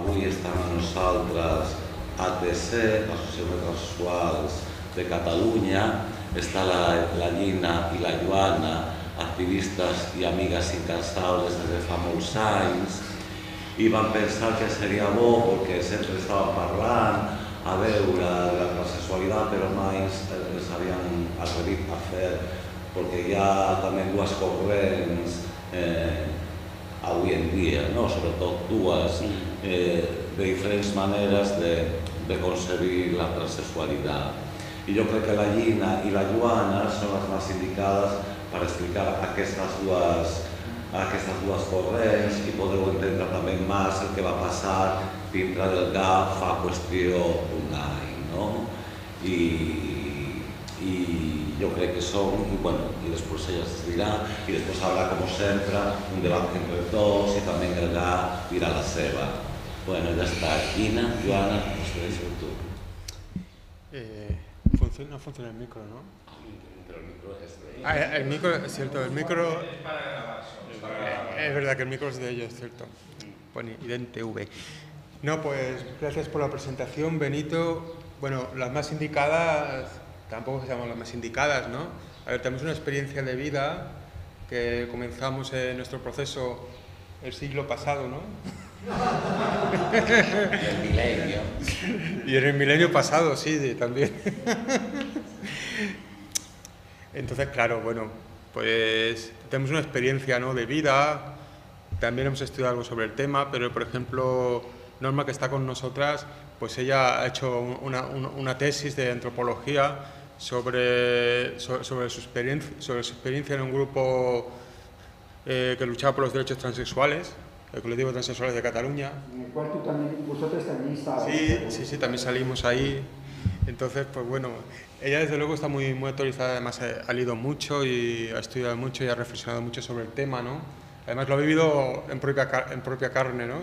avui estan amb nosaltres ATC, Associació de Transsexuals de Catalunya, està la Gina i la Joana, activistes i amigues incansables des de fa molts anys, i van pensar que seria bo, perquè sempre estàvem parlant a veure la transsexualitat, però mai s'havien atrevit a fer, perquè hi ha també dues corrents avui en dia, sobretot dues, de diferents maneres de concebir la transsexualitat. I jo crec que la Gina i la Joana són les més indicades per explicar aquestes dues corrents i podeu entendre també més el que va passar dintre del GAG fa qüestió d'un any. I jo crec que som, i després ella es dirà, i després haurà, com sempre, un debat entre tots i també el GAG dirà la seva. Ja està. Gina, Joana, us deixo amb tu. No funciona el micro, ¿no? El micro es cierto, el micro... Es verdad que el micro es de ellos, cierto. Pone idemTV. No, pues gracias por la presentación, Benito. Bueno, las más indicadas, tampoco se llaman las más indicadas, ¿no? A ver, tenemos una experiencia de vida que comenzamos en nuestro proceso el siglo pasado, ¿no? Y en el milenio pasado, sí, también. Entonces, claro, bueno, pues tenemos una experiencia, ¿no?, de vida, también hemos estudiado algo sobre el tema, pero, por ejemplo, Norma, que está con nosotras, pues ella ha hecho una tesis de antropología sobre su experiencia en un grupo que luchaba por los derechos transexuales, el colectivo Transexuales de Cataluña. En el cual tú también, vosotros también estabais. Sí, también salimos ahí. Entonces, pues bueno, ella desde luego está muy autorizada, además ha leído mucho y ha estudiado mucho y ha reflexionado mucho sobre el tema, ¿no? Además lo ha vivido en propia carne, ¿no?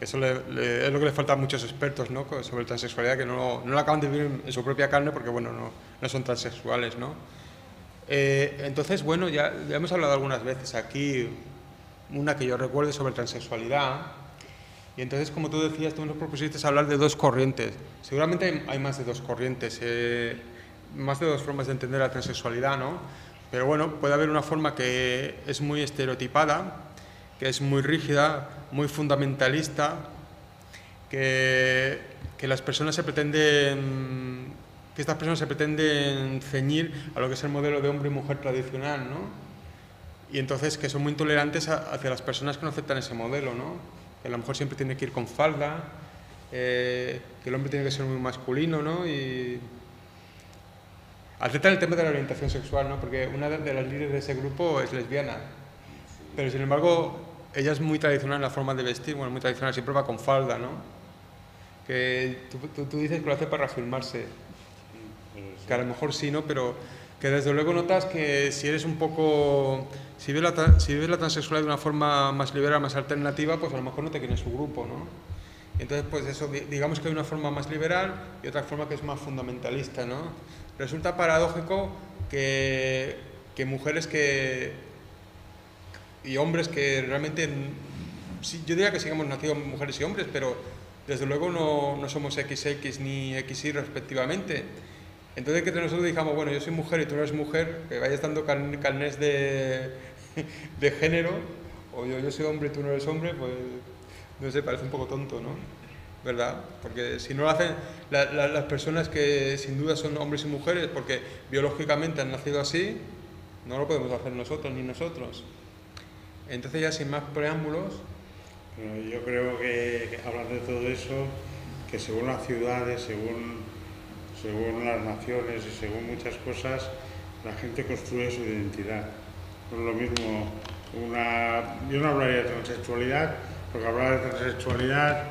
Eso es lo que le falta a muchos expertos, ¿no?, sobre transexualidad, que no lo acaban de vivir en su propia carne porque, bueno, no son transexuales, ¿no? Entonces, bueno, ya hemos hablado algunas veces aquí, una que yo recuerdo sobre transexualidad, y entonces, como tú decías, tú nos propusiste hablar de dos corrientes. Seguramente hay más de dos corrientes, más de dos formas de entender la transexualidad, ¿no? Pero bueno, puede haber una forma que es muy estereotipada, que es muy rígida, muy fundamentalista, que estas personas se pretenden ceñir a lo que es el modelo de hombre y mujer tradicional, ¿no? Y entonces que son muy intolerantes hacia las personas que no aceptan ese modelo, ¿no? Que a lo mejor siempre tiene que ir con falda, que el hombre tiene que ser muy masculino, ¿no? Y aceptan el tema de la orientación sexual, ¿no? Porque una de las líderes de ese grupo es lesbiana, pero sin embargo ella es muy tradicional en la forma de vestir, bueno, muy tradicional, siempre va con falda, ¿no? Que tú dices que lo hace para reafirmarse, que a lo mejor sí, ¿no? Pero que desde luego notas que si ves la transexualidad de una forma más liberal, más alternativa, pues a lo mejor no te quiere en su grupo, ¿no? Entonces, pues eso, digamos que hay una forma más liberal y otra forma que es más fundamentalista, ¿no? Resulta paradójico que mujeres y hombres que realmente, yo diría que sí hemos nacido mujeres y hombres, pero desde luego no somos XX ni XY respectivamente. Entonces que entre nosotros dijamos, bueno, yo soy mujer y tú no eres mujer, que vayas dando carnés de género, o yo soy hombre y tú no eres hombre, pues no sé, parece un poco tonto, ¿no? ¿Verdad? Porque si no lo hacen las personas que sin duda son hombres y mujeres, porque biológicamente han nacido así, no lo podemos hacer nosotros ni nosotros. Entonces ya sin más preámbulos... Bueno, yo creo que hablar de todo eso, que según las ciudades, según las naciones y según muchas cosas, la gente construye su identidad. No es lo mismo yo no hablaría de transexualidad, porque hablar de transexualidad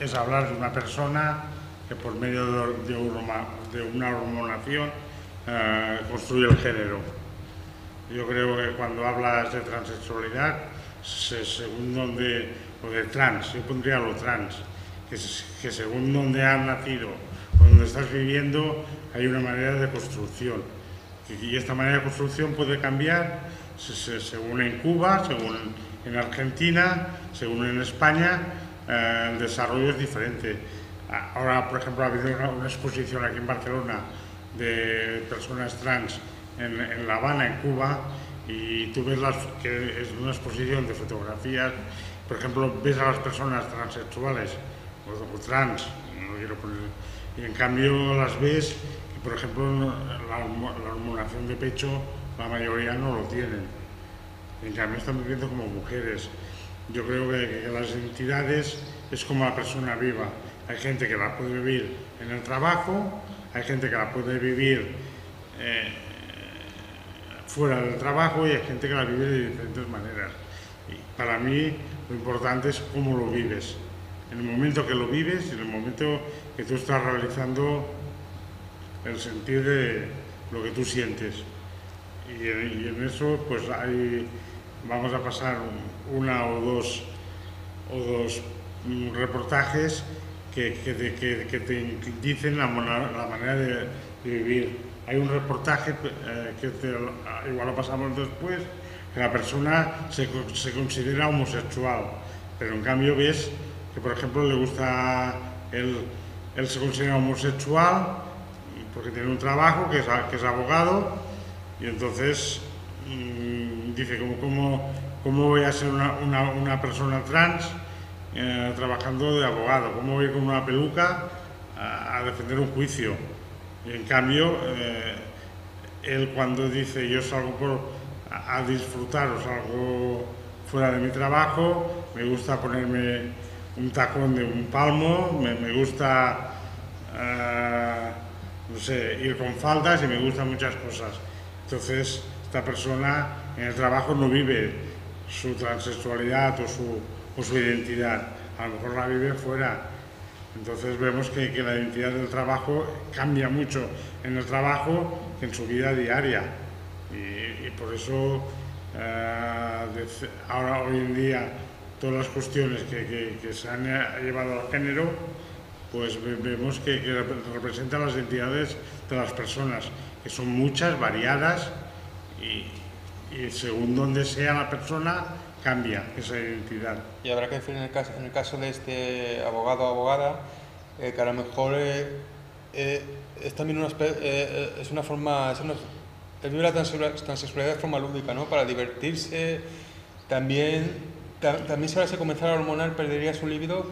es hablar de una persona que por medio de una hormonación construye el género. Yo creo que cuando hablas de transexualidad, según donde, o de trans, yo pondría lo trans, que según donde has nacido, donde estás viviendo, hay una manera de construcción, y esta manera de construcción puede cambiar según en Cuba, según en Argentina, según en España, el desarrollo es diferente. Ahora, por ejemplo, ha habido una exposición aquí en Barcelona de personas trans en La Habana, en Cuba, y tú ves que es una exposición de fotografías. Por ejemplo, ves a las personas transexuales o trans, no quiero poner, y en cambio las ves, y por ejemplo, la hormonación de pecho, la mayoría no lo tienen. En cambio, están viviendo como mujeres. Yo creo que las identidades es como la persona viva. Hay gente que la puede vivir en el trabajo, hay gente que la puede vivir fuera del trabajo y hay gente que la vive de diferentes maneras. Y para mí lo importante es cómo lo vives. En el momento que lo vives, en el momento que tú estás realizando el sentir de lo que tú sientes. Y en eso pues hay, vamos a pasar una o dos reportajes que te dicen la manera de vivir. Hay un reportaje igual lo pasamos después, que la persona se considera homosexual, pero en cambio ves que, por ejemplo, le gusta, él se considera homosexual porque tiene un trabajo que es abogado, y entonces dice, ¿cómo voy a ser una persona trans trabajando de abogado? ¿Cómo voy con una peluca a defender un juicio? Y en cambio, él cuando dice yo salgo a disfrutar o salgo fuera de mi trabajo, me gusta ponerme un tacón de un palmo, me gusta no sé, ir con faldas y me gustan muchas cosas. Entonces, esta persona en el trabajo no vive su transexualidad o su identidad, a lo mejor la vive fuera. Entonces vemos que la identidad del trabajo cambia mucho en el trabajo que en su vida diaria. Y por eso, ahora hoy en día, todas las cuestiones que se han llevado al género, pues vemos que representan las identidades de las personas, que son muchas, variadas, y según donde sea la persona, cambia esa identidad. Y habrá que decir en el caso de este abogado o abogada, que a lo mejor es también una forma, es vivir la transexualidad de forma lúdica, ¿no? Para divertirse, también si ahora se comenzara a hormonar perdería su líbido.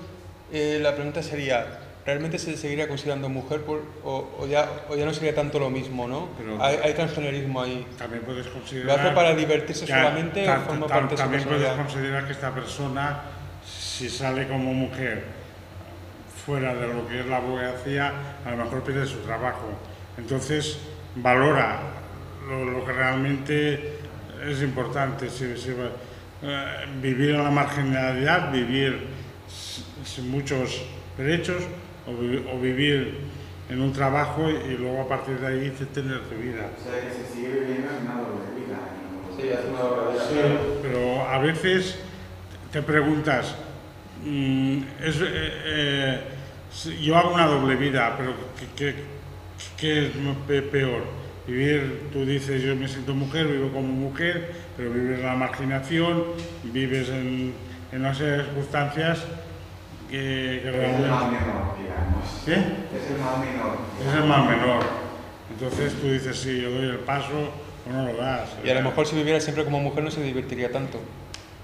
La pregunta sería, ¿realmente se seguiría considerando mujer o ya no sería tanto lo mismo, ¿no? Pero hay transgenerismo ahí. También puedes considerar. ¿Lo hace para divertirse solamente o forma parte de su personalidad? También puedes considerar que esta persona, si sale como mujer fuera de lo que es la abogacía, a lo mejor pierde su trabajo. Entonces, valora lo que realmente es importante. Vivir en la marginalidad, vivir sin muchos derechos, o vivir en un trabajo y luego a partir de ahí tener tu vida. O sea, que se sigue viviendo en una doble vida. Sí, es una doble vida. Sí, pero a veces te preguntas, yo hago una doble vida, pero ¿qué es peor? Vivir, tú dices, yo me siento mujer, vivo como mujer, pero vives en la marginación, vives en unas circunstancias que es el más menor, digamos. ¿Sí? Es el más menor. Es el más menor. Entonces tú dices, sí, yo doy el paso o no lo das. Y a lo mejor si vivieras siempre como mujer no se divertiría tanto.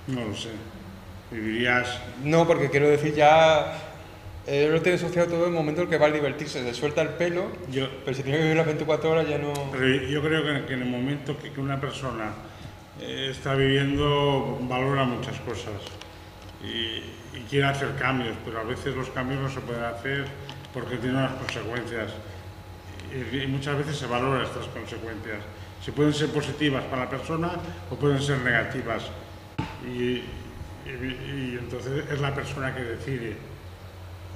No lo sé. Vivirías... No, porque quiero decir ya... lo tiene asociado todo el momento en el que va a divertirse. Se suelta el pelo, pero si tiene que vivir las 24 horas ya no... Pero yo creo que en el momento que una persona está viviendo, valora muchas cosas. Y quiere hacer cambios, pero a veces los cambios no se pueden hacer porque tienen unas consecuencias y muchas veces se valoran estas consecuencias. Si pueden ser positivas para la persona o pueden ser negativas y entonces es la persona que decide.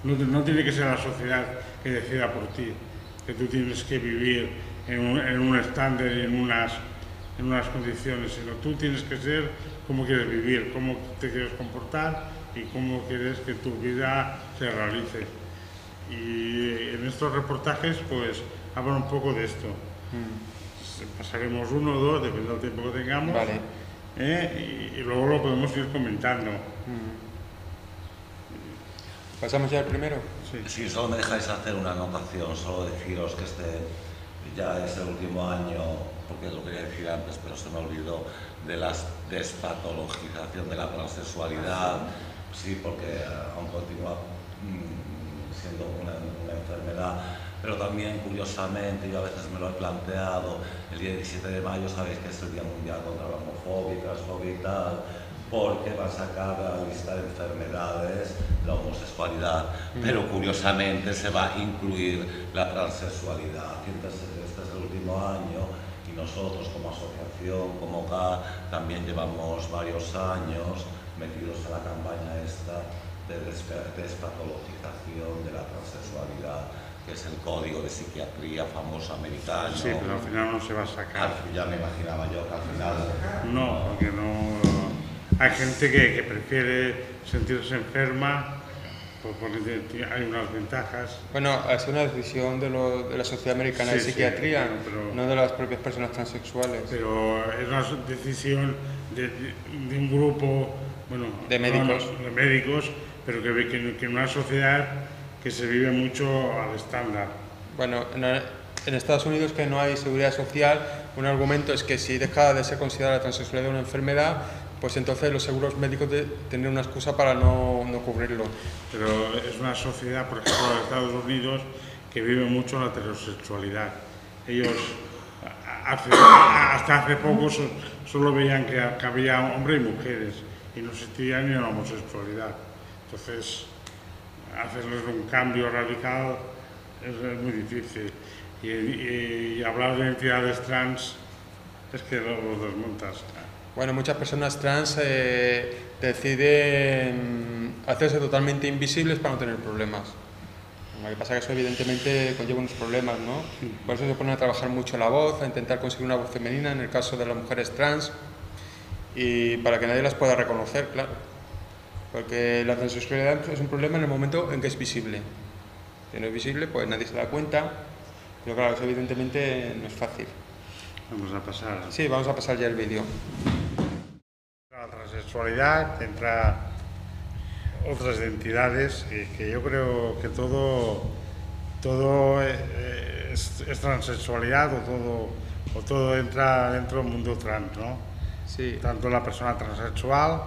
No tiene que ser la sociedad que decida por ti, que tú tienes que vivir en un estándar y en unas condiciones, sino tú tienes que ser cómo quieres vivir, cómo te quieres comportar y cómo quieres que tu vida se realice. Y en estos reportajes pues hablan un poco de esto. Pasaremos uno o dos, depende del tiempo que tengamos, vale. Y luego lo podemos ir comentando. ¿Pasamos ya al primero? Sí. Si solo me dejáis hacer una anotación, solo deciros que este ya es el último año, porque lo quería decir antes, pero se me olvidó, de la despatologización de la transexualidad, sí, porque aún continúa siendo una enfermedad, pero también, curiosamente, yo a veces me lo he planteado, el día 17 de mayo, sabéis que es el Día Mundial contra la homofobia, transfobia y tal, porque va a sacar la lista de enfermedades de la homosexualidad, pero curiosamente se va a incluir la transexualidad. Entonces, este es el último año y nosotros como asociación, como GAG, también llevamos varios años metidos a la campaña esta de despatologización de la transexualidad, que es el código de psiquiatría famoso americano. Sí, pero al final no se va a sacar. Ya me imaginaba yo que al final... No, porque no... Hay gente que prefiere sentirse enferma, porque hay unas ventajas. Bueno, es una decisión de la Sociedad Americana de Psiquiatría, sí, claro, pero, no de las propias personas transexuales. Pero es una decisión de un grupo, bueno, de médicos, no, de médicos, pero que en una sociedad que se vive mucho al estándar. Bueno, en Estados Unidos, que no hay seguridad social, un argumento es que si deja de ser considerada la transexualidad una enfermedad, pues entonces los seguros médicos tienen una excusa para no cubrirlo. Pero es una sociedad, por ejemplo, de Estados Unidos, que vive mucho la heterosexualidad. Ellos hasta hace poco solo veían que había hombres y mujeres, y no existía ni la homosexualidad. Entonces, hacerles un cambio radical es muy difícil. Y hablar de entidades trans es que los desmontas. Bueno, muchas personas trans deciden hacerse totalmente invisibles para no tener problemas. Lo que pasa es que eso evidentemente conlleva unos problemas, ¿no? Por eso se ponen a trabajar mucho la voz, a intentar conseguir una voz femenina, en el caso de las mujeres trans, y para que nadie las pueda reconocer, claro. Porque la transexualidad es un problema en el momento en que es visible. Si no es visible, pues nadie se da cuenta, pero claro, eso evidentemente no es fácil. Vamos a pasar. Sí, vamos a pasar ya el vídeo. La transexualidad entra otras identidades que yo creo que todo es transexualidad o todo entra dentro del mundo trans, ¿no? Sí. Tanto la persona transexual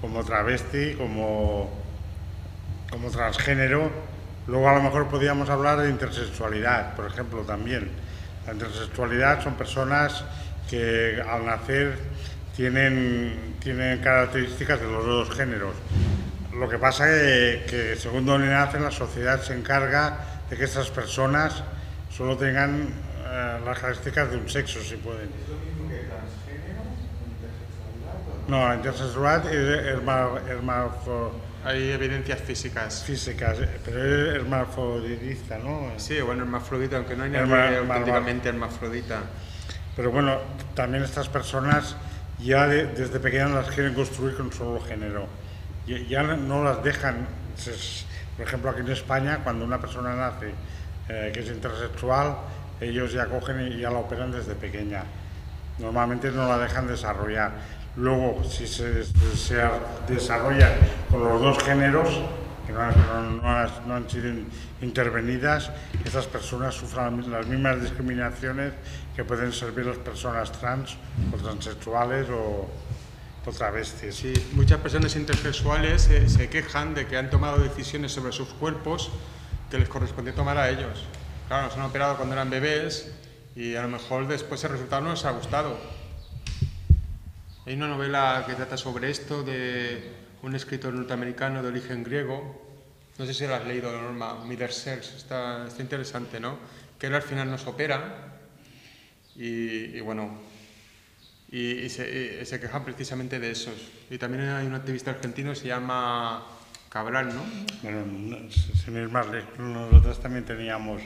como travesti, como transgénero. Luego a lo mejor podríamos hablar de intersexualidad, por ejemplo, también. La intersexualidad son personas que al nacer tienen características de los dos géneros. Lo que pasa es que según donde nacen, la sociedad se encarga de que estas personas solo tengan las características de un sexo, si pueden. ¿Es lo mismo que transgénero, intersexualidad? No, la intersexualidad es hay evidencias físicas. Físicas, pero es hermafrodita, ¿no? Sí, bueno, hermafrodita, aunque no hay nadie auténticamente hermafrodita. Pero bueno, también estas personas ya desde pequeñas las quieren construir con solo género. Ya no las dejan. Por ejemplo, aquí en España, cuando una persona nace que es intersexual, ellos ya cogen y ya la operan desde pequeña. Normalmente no la dejan desarrollar. Luego, si se desarrolla con los dos géneros, que no han sido intervenidas, esas personas sufren las mismas discriminaciones que pueden servir las personas trans o transexuales o travestis. Sí, muchas personas intersexuales se quejan de que han tomado decisiones sobre sus cuerpos que les corresponde tomar a ellos. Claro, nos han operado cuando eran bebés y a lo mejor después el resultado no les ha gustado. Hay una novela que trata sobre esto de un escritor norteamericano de origen griego, no sé si la has leído, Norma, Midersers, está interesante, ¿no? Que él al final nos opera y se quejan precisamente de esos. Y también hay un activista argentino que se llama Cabral, ¿no? Bueno, sin ir más lejos, nosotros también teníamos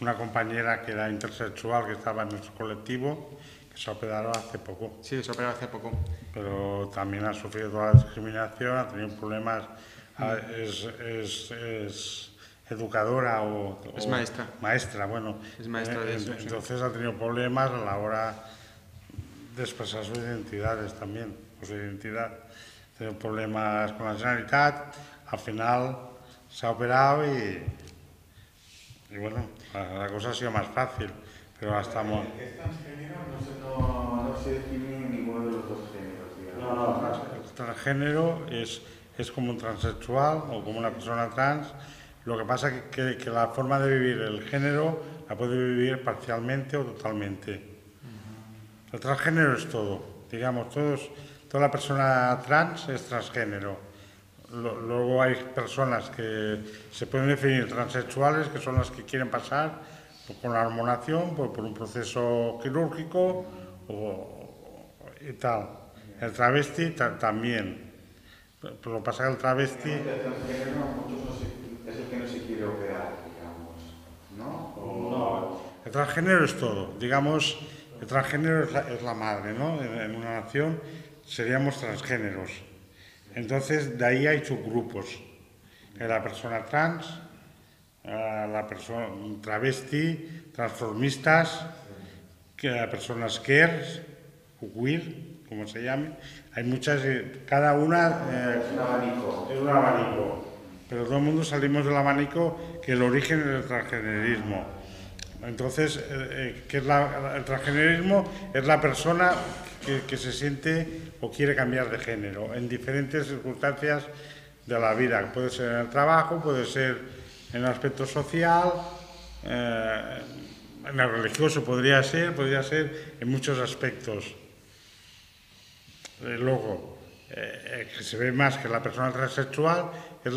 una compañera que era intersexual, que estaba en nuestro colectivo, se operó hace poco. Sí, se operó hace poco. Pero también ha sufrido toda la discriminación, ha tenido problemas, es educadora o... Es maestra. Maestra, bueno. Es maestra de eso. Entonces sí, ha tenido problemas a la hora de expresar sus identidades también, su identidad. Ha tenido problemas con la nacionalidad, al final se ha operado y bueno, la cosa ha sido más fácil, pero estamos... ¿Es transgénero? No se define ninguno de los dos géneros. El transgénero es como un transexual o como una persona trans. Lo que pasa es que la forma de vivir el género la puede vivir parcialmente o totalmente. El transgénero es todo, digamos, toda la persona trans es transgénero. Luego hay personas que se pueden definir transexuales, que son las que quieren pasar con la hormonación por un proceso quirúrgico y tal. El travesti también. Pero lo que pasa es que el travesti... Es el que no se quiere operar, digamos, ¿no? O... No, el transgénero es todo, digamos, el transgénero es la madre, ¿no? En una nación seríamos transgéneros, entonces de ahí hay subgrupos, la persona trans, la persona travesti, transformistas, personas queer, queer, como se llame, hay muchas, cada una... Es un abanico. Es un abanico. Pero todo el mundo salimos del abanico que el origen es el transgenerismo. Entonces, el transgenerismo es la persona que se siente o quiere cambiar de género en diferentes circunstancias de la vida. Puede ser en el trabajo, puede ser en el aspecto social, en el religioso podría ser en muchos aspectos. Luego, que se ve más que la persona transexual es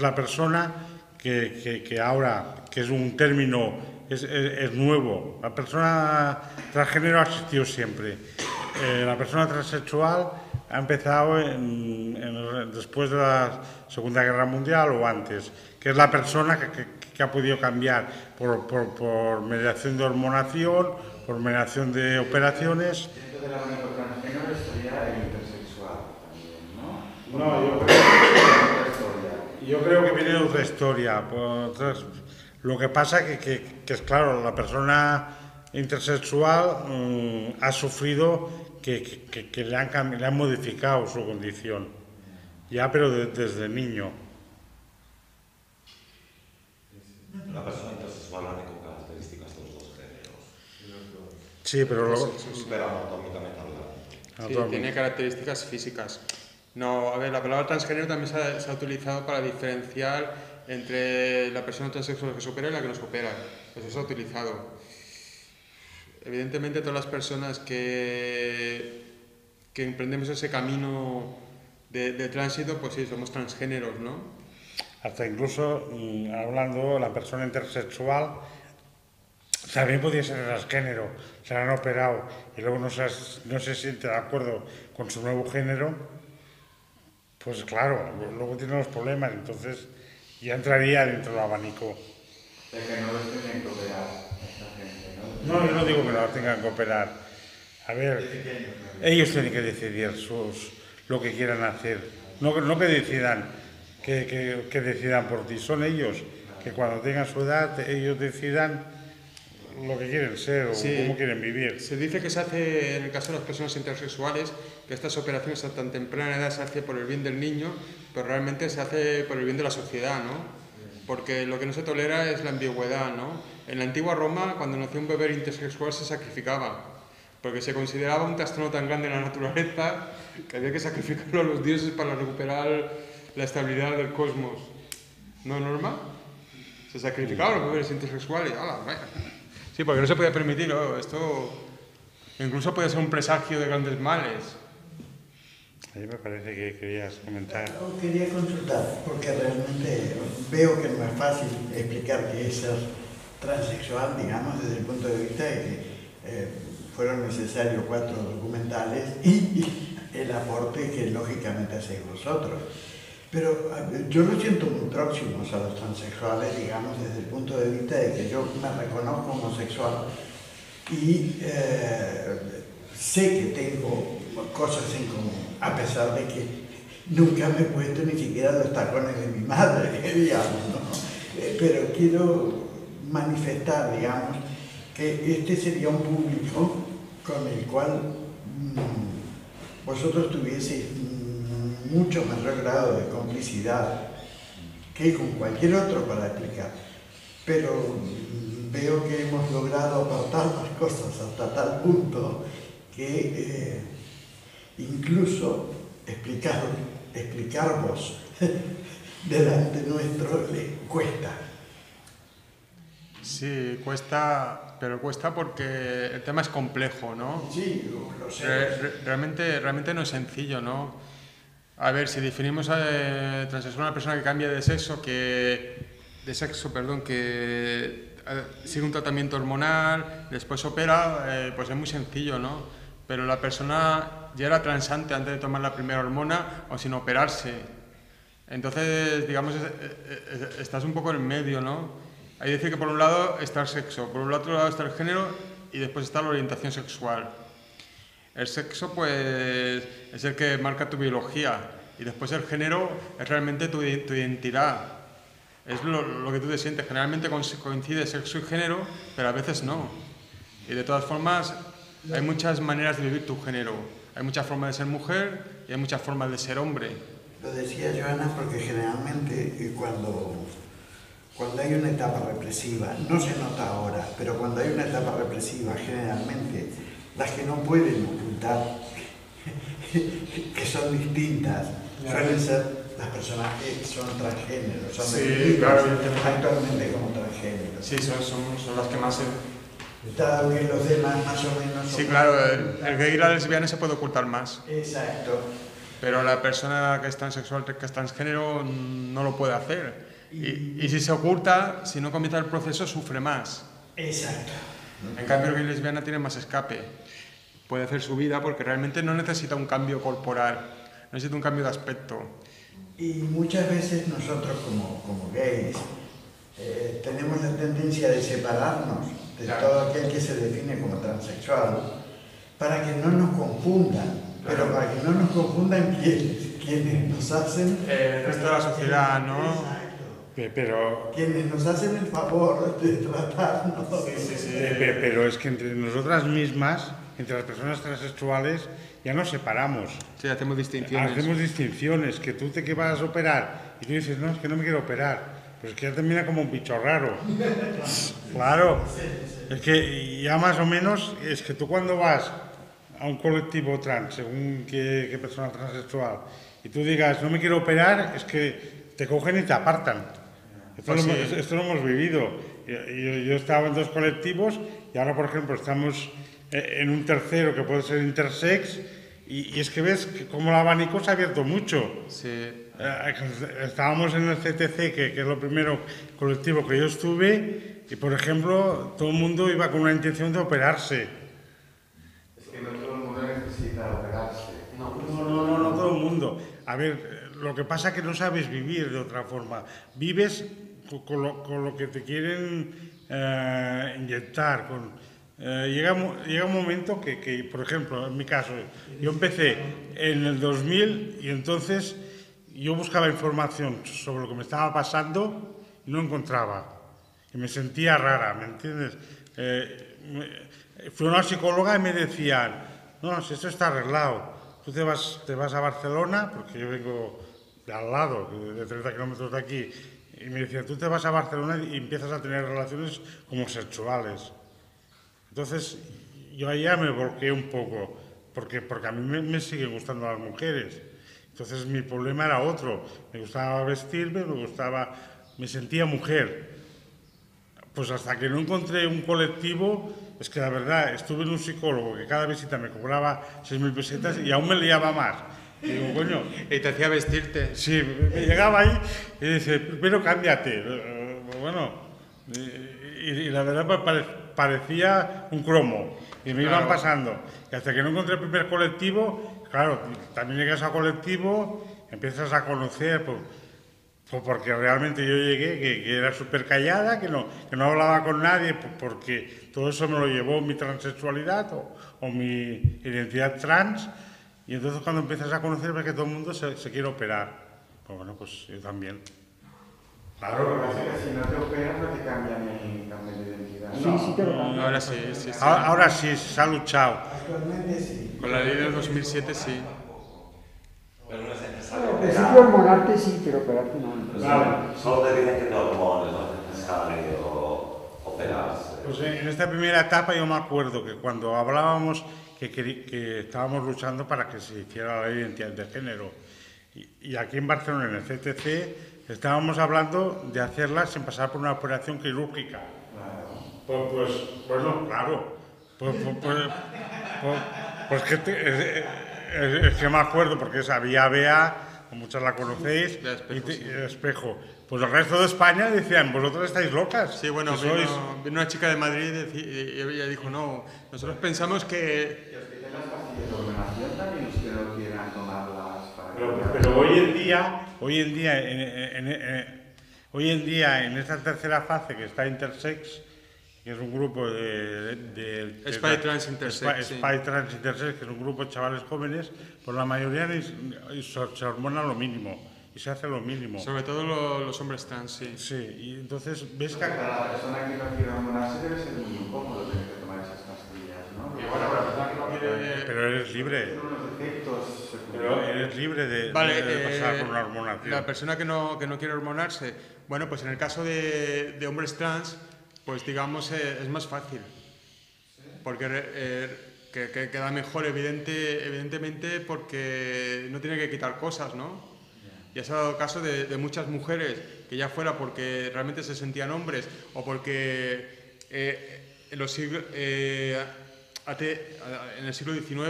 la persona que ahora, que es un término, es nuevo. La persona transgénero ha existido siempre. La persona transexual ha empezado después de la Segunda Guerra Mundial o antes, que es la persona que ha podido cambiar por mediación de hormonación, por mediación de operaciones. No, yo creo que viene de otra historia. Lo que pasa es que es claro, la persona intersexual ha sufrido que le han modificado su condición, ya pero desde niño. La persona intersexual tiene con características de los dos géneros. Sí, pero luego... Sí, tiene características físicas. No, a ver, la palabra transgénero también se ha utilizado para diferenciar entre la persona transexual que se opera y la que no se opera. Eso se ha utilizado. Evidentemente, todas las personas que emprendemos ese camino de tránsito, pues sí, somos transgéneros, ¿no? Hasta incluso, hablando, la persona intersexual también podría ser transgénero, se la han operado y luego no se siente de acuerdo con su nuevo género. Pues claro, luego tiene los problemas, entonces ya entraría dentro del abanico. De que no los tienen que operar, esta gente, ¿no? No, yo no digo que no los tengan que operar. A ver, ellos tienen que decidir lo que quieran hacer. No que decidan, que decidan por ti, son ellos. Que cuando tengan su edad, ellos decidan lo que quieren ser o cómo quieren vivir. Se dice que se hace, en el caso de las personas intersexuales, que estas operaciones a tan temprana edad se hace por el bien del niño, pero realmente se hace por el bien de la sociedad, ¿no? Porque lo que no se tolera es la ambigüedad, ¿no? En la antigua Roma, cuando nacía un bebé intersexual se sacrificaba, porque se consideraba un trastorno tan grande en la naturaleza que había que sacrificarlo a los dioses para recuperar la estabilidad del cosmos. ¿No, Norma? Se sacrificaban los bebés intersexuales. ¡Hala, vaya! Sí, porque no se podía permitir, ¿no? Esto incluso puede ser un presagio de grandes males. A mí me parece que querías comentar. No, quería consultar, porque realmente veo que no es fácil explicar que es ser transexual, digamos, desde el punto de vista de que fueron necesarios 4 documentales y el aporte que lógicamente hacéis vosotros. Pero yo los siento muy próximos a los transexuales, digamos, desde el punto de vista de que yo me reconozco homosexual y sé que tengo cosas en común, a pesar de que nunca me he puesto ni siquiera los tacones de mi madre, digamos, ¿no? Pero quiero manifestar, digamos, que este sería un público con el cual vosotros tuvieseis mucho mayor grado de complicidad que con cualquier otro para explicar. Pero veo que hemos logrado apartar las cosas hasta tal punto que incluso explicarvos delante nuestro le cuesta. Sí, cuesta, pero cuesta porque el tema es complejo, ¿no? Sí, lo sé. Realmente no es sencillo, ¿no? A ver, si definimos a transexual a una persona que cambia de sexo, que sigue un tratamiento hormonal, después opera, pues es muy sencillo, ¿no? Pero la persona ya era transante antes de tomar la primera hormona o sin operarse. Entonces, digamos, estás un poco en medio, ¿no? Hay que decir que por un lado está el sexo, por otro lado está el género y después está la orientación sexual. El sexo, pues, es el que marca tu biología y después el género es realmente tu identidad. Es lo que tú te sientes. Generalmente coincide sexo y género, pero a veces no. Y de todas formas, hay muchas maneras de vivir tu género. Hay muchas formas de ser mujer y hay muchas formas de ser hombre. Lo decía Joana porque generalmente cuando hay una etapa represiva, no se nota ahora, pero cuando hay una etapa represiva, generalmente las que no pueden ocultar que son distintas, suelen ser las personas que son transgénero, son actualmente como transgénero. Sí, son las que más se... Está bien, los demás más o menos... Sí, claro, el gay y la lesbiana se puede ocultar más. Exacto. Pero la persona que es transexual, que es transgénero, no lo puede hacer. Y si se oculta, si no comienza el proceso, sufre más. Exacto. En cambio, el gay y lesbiana tiene más escape. Puede hacer su vida porque realmente no necesita un cambio corporal, no necesita un cambio de aspecto. Y muchas veces nosotros como gays tenemos la tendencia de separarnos de todo aquel que se define como transexual para que no nos confundan, pero para que no nos confundan quienes nos hacen... el resto de la sociedad, ¿no? Exacto. Pero... quienes nos hacen el favor de tratarnos. Sí. Pero es que entre nosotras mismas, entre las personas transexuales, ya nos separamos. Sí, hacemos distinciones. Hacemos distinciones, que tú te vas a operar y tú dices, no, es que no me quiero operar. Pues es que ya termina como un bicho raro. Claro. Es que ya más o menos, es que tú cuando vas a un colectivo trans, según qué persona transexual, y tú digas, no me quiero operar, es que te cogen y te apartan. Esto lo hemos vivido. Yo estaba en dos colectivos y ahora, por ejemplo, estamos en un tercero que puede ser intersex y es que ves que como el abanico se ha abierto mucho. Sí. Estábamos en el CTC, que es lo primero colectivo que yo estuve, y por ejemplo todo el mundo iba con una intención de operarse. Es que no todo el mundo necesita operarse. No todo el mundo. A ver, lo que pasa es que no sabes vivir de otra forma. Vives con lo que te quieren inyectar, llega un momento que, por ejemplo, en mi caso, yo empecé en el 2000 y entonces yo buscaba información sobre lo que me estaba pasando y no encontraba. Y me sentía rara, ¿me entiendes? Fui a una psicóloga y me decían, no, si esto está arreglado, tú te vas a Barcelona, porque yo vengo de al lado, de 30 kilómetros de aquí, y me decían, tú te vas a Barcelona y empiezas a tener relaciones homosexuales. Entonces, yo allá me volqué un poco, porque a mí me siguen gustando las mujeres. Entonces, mi problema era otro. Me gustaba vestirme, me sentía mujer. Pues hasta que no encontré un colectivo, es que la verdad, estuve en un psicólogo que cada visita me cobraba 6.000 pesetas y aún me liaba más. Y digo, coño... ¿Y te hacía vestirte? Sí, me llegaba ahí y dice, pero cámbiate. Bueno... Y la verdad parecía un cromo y me iban pasando y hasta que no encontré el primer colectivo, claro, también llegas a colectivo, empiezas a conocer, pues porque realmente yo llegué que era súper callada, que no hablaba con nadie, pues porque todo eso me lo llevó mi transexualidad o mi identidad trans, y entonces cuando empiezas a conocer ves que todo el mundo se quiere operar, pues bueno, pues yo también. Claro, porque si no te operan no te cambian de identidad. Sí, te lo cambian. Ahora sí. Ahora sí, se ha luchado. Actualmente sí. Con la ley del 2007 sí. Pero no se ha empezado a operar. Afro hormonarte sí, pero operarte no. Claro. Solo te dicen que te hormones, no es necesario operarse. Pues en esta primera etapa yo me acuerdo que cuando hablábamos que estábamos luchando para que se hiciera la identidad de género, y aquí en Barcelona, en el CTC, estábamos hablando de hacerla sin pasar por una operación quirúrgica. Pues que me acuerdo, porque sabía BA, muchas la conocéis, Espejo. Pues el resto de España decían, vosotros estáis locas. Sí, bueno, vino una chica de Madrid y ella dijo, no, nosotros pensamos que... Pero hoy en día, en esta tercera fase que está intersex, que es un grupo de Spy Trans Intersex, que es un grupo de chavales jóvenes, pues la mayoría se hormona lo mínimo y se hace lo mínimo. Sobre todo los hombres trans, sí. Sí, y entonces ves que... Para la persona que no quiere hormonarse debe ser muy incómodo tener que tomar esas pastillas, ¿no? Pero bueno, para la persona que no quiere... Pero eres libre. Pero eres libre de pasar por una hormonación. La persona que no quiere hormonarse, bueno, pues en el caso de hombres trans, pues digamos es más fácil, porque que queda mejor evidentemente, porque no tiene que quitar cosas, ¿no? Ya se ha dado caso de muchas mujeres que ya fuera porque realmente se sentían hombres o porque en el siglo XIX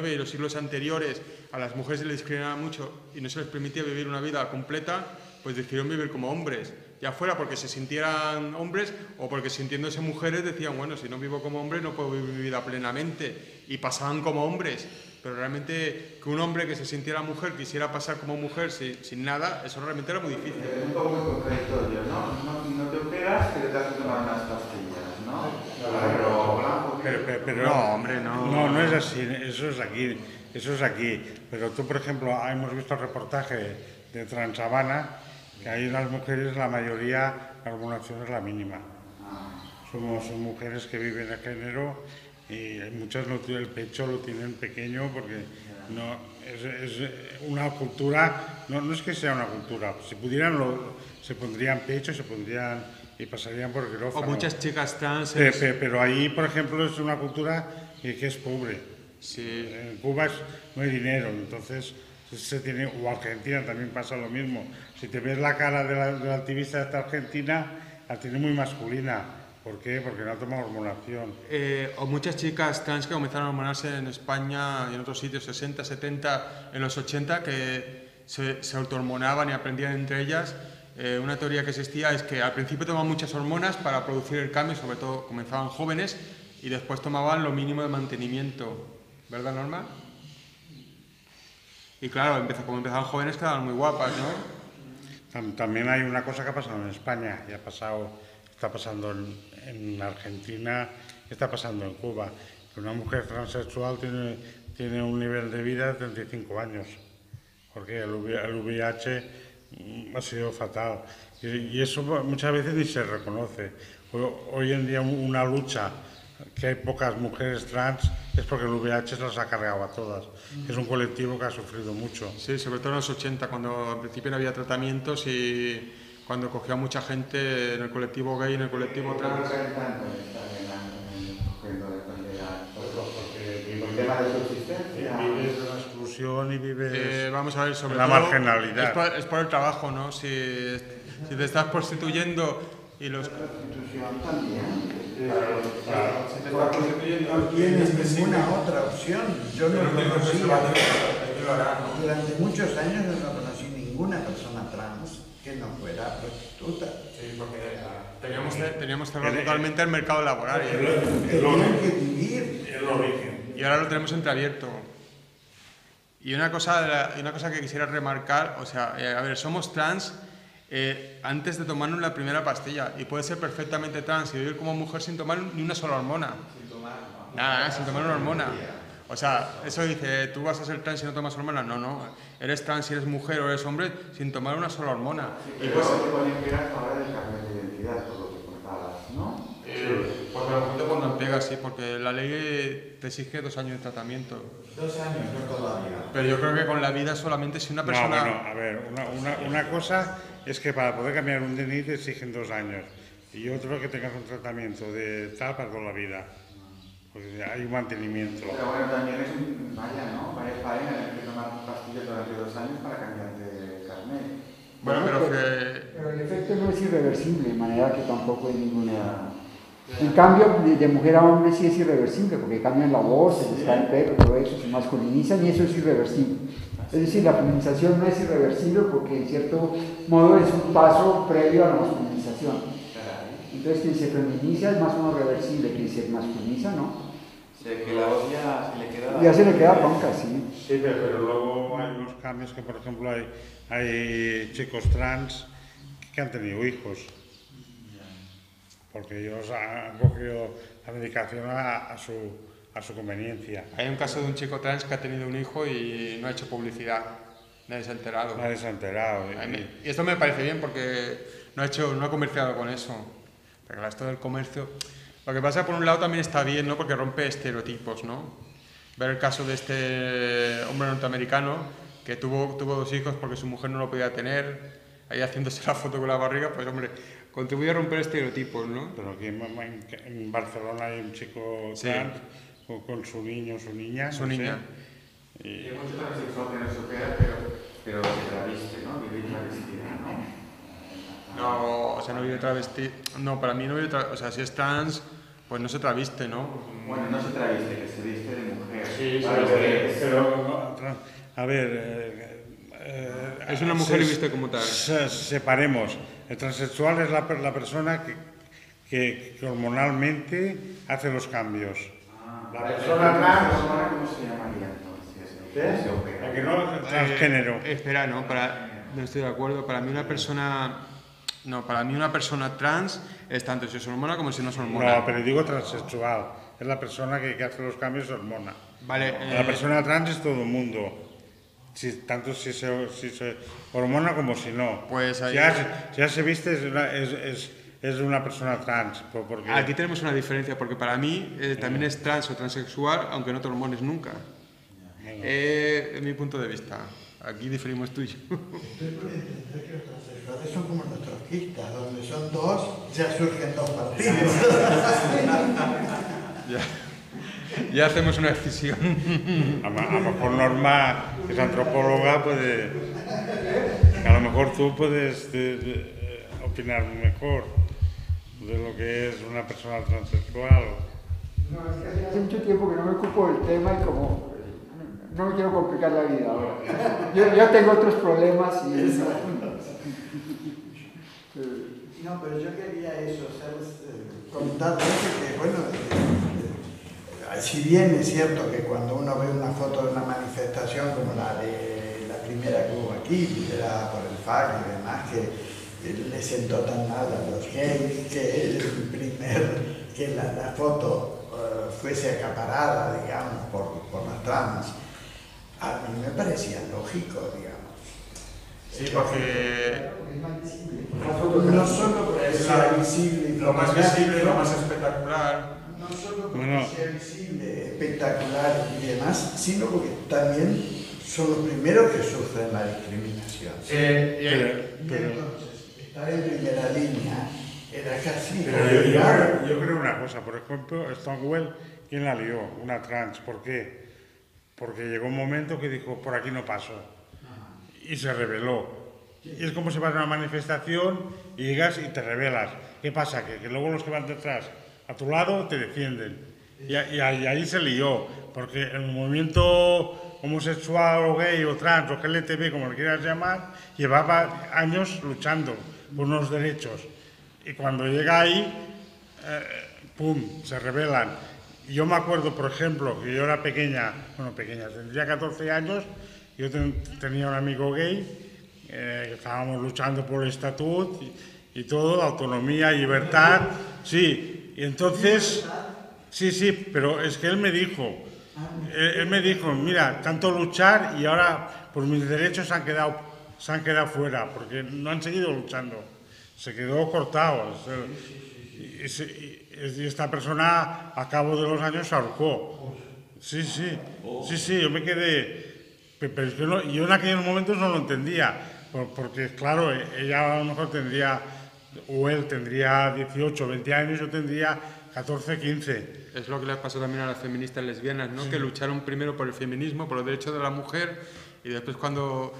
y los siglos anteriores a las mujeres se les discriminaba mucho y no se les permitía vivir una vida completa, pues decidieron vivir como hombres. Ya fuera porque se sintieran hombres o porque sintiéndose mujeres decían, bueno, si no vivo como hombre no puedo vivir mi vida plenamente, y pasaban como hombres. Pero realmente que un hombre que se sintiera mujer quisiera pasar como mujer sin nada, eso realmente era muy difícil. Es un poco contradictorio, ¿no? No te operas, pero te has tomado unas pastillas, ¿no? Pero no, hombre, no. No es así, eso es aquí. Pero tú, por ejemplo, hemos visto el reportaje de Transhabana, que ahí las mujeres, la mayoría, la hormonación es la mínima. Son mujeres que viven el género y muchas no tienen el pecho, lo tienen pequeño, porque no, es una cultura, no es que sea una cultura, si pudieran se pondrían pecho, se pondrían y pasarían por el quirófano. O muchas chicas trans. Pero ahí, por ejemplo, es una cultura que es pobre. Sí. En Cuba no hay dinero, entonces... Se tiene, o Argentina también pasa lo mismo. Si te ves la cara de la activista esta argentina, la tiene muy masculina. ¿Por qué? Porque no toma hormonación. O muchas chicas trans que comenzaron a hormonarse en España y en otros sitios, 60, 70, en los 80, que se autohormonaban y aprendían entre ellas. Una teoría que existía es que al principio tomaban muchas hormonas para producir el cambio, sobre todo comenzaban jóvenes, y después tomaban lo mínimo de mantenimiento. ¿Verdad, Norma? Y claro, como empezaban jóvenes quedaban muy guapas, ¿no? También hay una cosa que ha pasado en España, y está pasando en Argentina, está pasando en Cuba. Una mujer transexual tiene un nivel de vida de 35 años, porque el VIH ha sido fatal. Y eso muchas veces ni se reconoce. Hoy en día una lucha... que hay pocas mujeres trans es porque el VIH se las ha cargado a todas. Es un colectivo que ha sufrido mucho. Sí, sobre todo en los 80, cuando al principio no había tratamientos y cuando cogía mucha gente en el colectivo gay, en el colectivo trans. Vives de la exclusión y vives sobre la marginalidad. Es por el trabajo, ¿no? Si te estás prostituyendo y los... prostitución también. No tienes ninguna otra opción. Yo no conocí durante muchos años, no conocí ninguna persona trans que no fuera prostituta. Sí, porque teníamos cerrado totalmente el mercado laboral. Tenían que vivir. Y ahora lo tenemos entreabierto. Y una cosa que quisiera remarcar, o sea, a ver, somos trans. Antes de tomarnos la primera pastilla, y puede ser perfectamente trans y vivir como mujer sin tomar ni una sola hormona. Sin tomar una hormona. O sea, eso dice, tú vas a ser trans si no tomas hormonas. No, eres trans si eres mujer o eres hombre sin tomar una sola hormona. Sí, y pues te ponen pegas para ver el cambio de identidad, todo lo que contabas, ¿no? Porque la gente cuando pega, sí, porque la ley te exige 2 años de tratamiento. 2 años, no toda la vida. Pero yo creo que con la vida solamente si una persona... No, bueno, a ver, una cosa es que para poder cambiar un DNI te exigen 2 años y otro que tengas un tratamiento de tal para toda la vida. Pues hay un mantenimiento. Pero bueno, también es un... Vaya, ¿no? Varias faenas, hay que tomar pastillas durante 2 años para cambiar de carnet. Bueno, pero el efecto no es irreversible, de manera que tampoco hay ninguna... En cambio, de mujer a hombre sí es irreversible, porque cambian la voz, se les cae el pelo, todo eso, se masculinizan y eso es irreversible. Es decir, la feminización no es irreversible porque en cierto modo es un paso previo a la masculinización. Entonces, quien se feminiza es más o menos reversible, quien se masculiniza, ¿no? Que la voz ya se le queda... Ya se le queda bronca, sí. Sí, pero luego hay unos cambios que, por ejemplo, hay chicos trans que han tenido hijos. Porque ellos han cogido la medicación a su conveniencia. Hay un caso de un chico trans que ha tenido un hijo y no ha hecho publicidad. Nadie se ha enterado. Nadie se ha enterado. Y esto me parece bien porque no ha comerciado con eso. Pero esto del comercio... Lo que pasa, por un lado, también está bien, ¿no? Porque rompe estereotipos, ¿no? Ver el caso de este hombre norteamericano que tuvo 2 hijos porque su mujer no lo podía tener, ahí haciéndose la foto con la barriga, pues, hombre... Contribuye a romper estereotipos, ¿no? Pero aquí en Barcelona hay un chico trans con su niño o su niña. Su niña. Y hay mucho transexual que no supera, pero se traviste, ¿no? Vive travestida, ¿no? No, o sea, no vive travesti. No, para mí no vive travesti. O sea, si es trans, pues no se traviste, ¿no? Bueno, no se traviste, que se viste de mujer. Sí, vale, pero... A ver... es una mujer y viste como tal. Separemos. El transexual es la persona que hormonalmente hace los cambios. La persona trans, ¿cómo se llamaría entonces? ¿Qué? Que no, transgénero. Espera, no, no estoy de acuerdo. Para mí una persona... No, para mí una persona trans es tanto si es hormona como si no es hormona. No, pero digo transexual. Es la persona que hace los cambios de hormona. Vale, la persona trans es todo el mundo. Tanto si se hormona como si no. Pues ahí... si ya se viste es una persona trans. Porque... Aquí tenemos una diferencia, porque para mí también es trans o transexual, aunque no te hormones nunca. Es mi punto de vista. Aquí diferimos tú y yo. Estoy por entender que los transexuales son como los trotskistas, donde son dos, ya surgen dos partidos. Ya hacemos una decisión. A lo mejor Norma, que es antropóloga, puede... A lo mejor tú puedes opinar mejor de lo que es una persona transexual. No, es que hace mucho tiempo que no me ocupo del tema y como... No me quiero complicar la vida ahora. Yo tengo otros problemas y... Eso. No, pero yo quería eso, ¿sabes? Contar que, bueno... Si bien es cierto que cuando uno ve una foto de una manifestación como la de la primera que hubo aquí, liderada por el FAC y demás, que le sentó tan mal a los gays, que la foto fuese acaparada, digamos, por las trans, a mí me parecía lógico, digamos. Sí, porque... No solo porque sea visible, lo más visible, lo más espectacular. No solo porque sea visible, espectacular y demás, sino porque también son los primeros que sufren la discriminación. ¿Sí? Pero entonces, estar en primera línea era casi... Yo creo una cosa, por ejemplo, Stonewall, ¿quién la lió? Una trans. ¿Por qué? Porque llegó un momento que dijo, por aquí no paso. Y se rebeló. Y es como si vas a una manifestación y llegas y te rebelas. ¿Qué pasa? Que luego los que van detrás... a tu lado te defienden, y ahí se lió, porque el movimiento homosexual o gay o trans o LGTB, como lo quieras llamar, llevaba años luchando por unos derechos, y cuando llega ahí, pum, se rebelan. Yo me acuerdo, por ejemplo, que yo era pequeña, tendría 14 años, yo tenía un amigo gay, estábamos luchando por el estatuto y todo, la autonomía, libertad, sí. Y entonces, sí, pero es que él me dijo, mira, tanto luchar y ahora por mis derechos se han quedado fuera, porque no han seguido luchando, se quedó cortado. y esta persona a cabo de los años se ahorcó. Sí, sí, sí, sí, yo me quedé... Pero yo en aquellos momentos no lo entendía, porque claro, ella a lo mejor tendría, o él tendría 18, 20 años, yo tendría 14, 15. Es lo que les pasó también a las feministas lesbianas, ¿no? Sí. Que lucharon primero por el feminismo, por los derechos de la mujer, y después cuando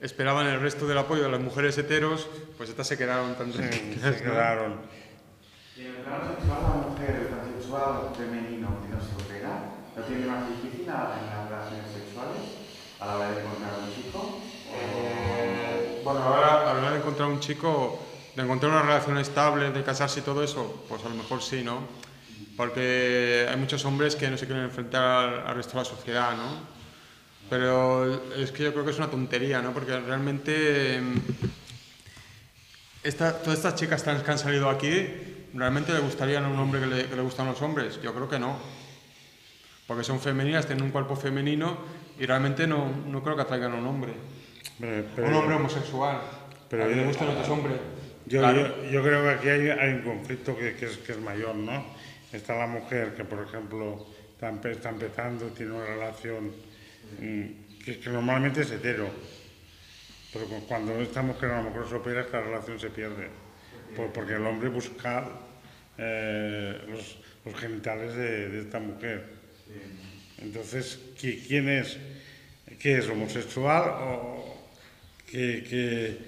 esperaban el resto del apoyo de las mujeres heteros, pues estas se quedaron tan tranquilas. Sí, se quedaron. ¿Y el transexual, la mujer, el transexual femenino que no se opera, no tiene más difícil en las relaciones sexuales? ¿A la hora de encontrar un chico? Bueno, ahora a la hora de encontrar un chico, de encontrar una relación estable, de casarse y todo eso, pues a lo mejor sí, ¿no? Porque hay muchos hombres que no se quieren enfrentar al resto de la sociedad, ¿no? Pero es que yo creo que es una tontería, ¿no? Porque realmente todas estas chicas trans que han salido aquí, ¿realmente le gustarían a un hombre que le gustan los hombres? Yo creo que no. Porque son femeninas, tienen un cuerpo femenino y realmente no creo que atraigan a un hombre. Pero, un hombre homosexual, pero a mí me gustan otros hombres. Yo creo que aquí hay un conflicto que es mayor, ¿no? Está la mujer que, por ejemplo, está empezando, tiene una relación que normalmente es hetero, pero cuando esta mujer a lo mejor se opera, esta relación se pierde, porque el hombre busca los genitales de esta mujer. Entonces, ¿quién es? ¿Qué es? ¿Homosexual? ¿O que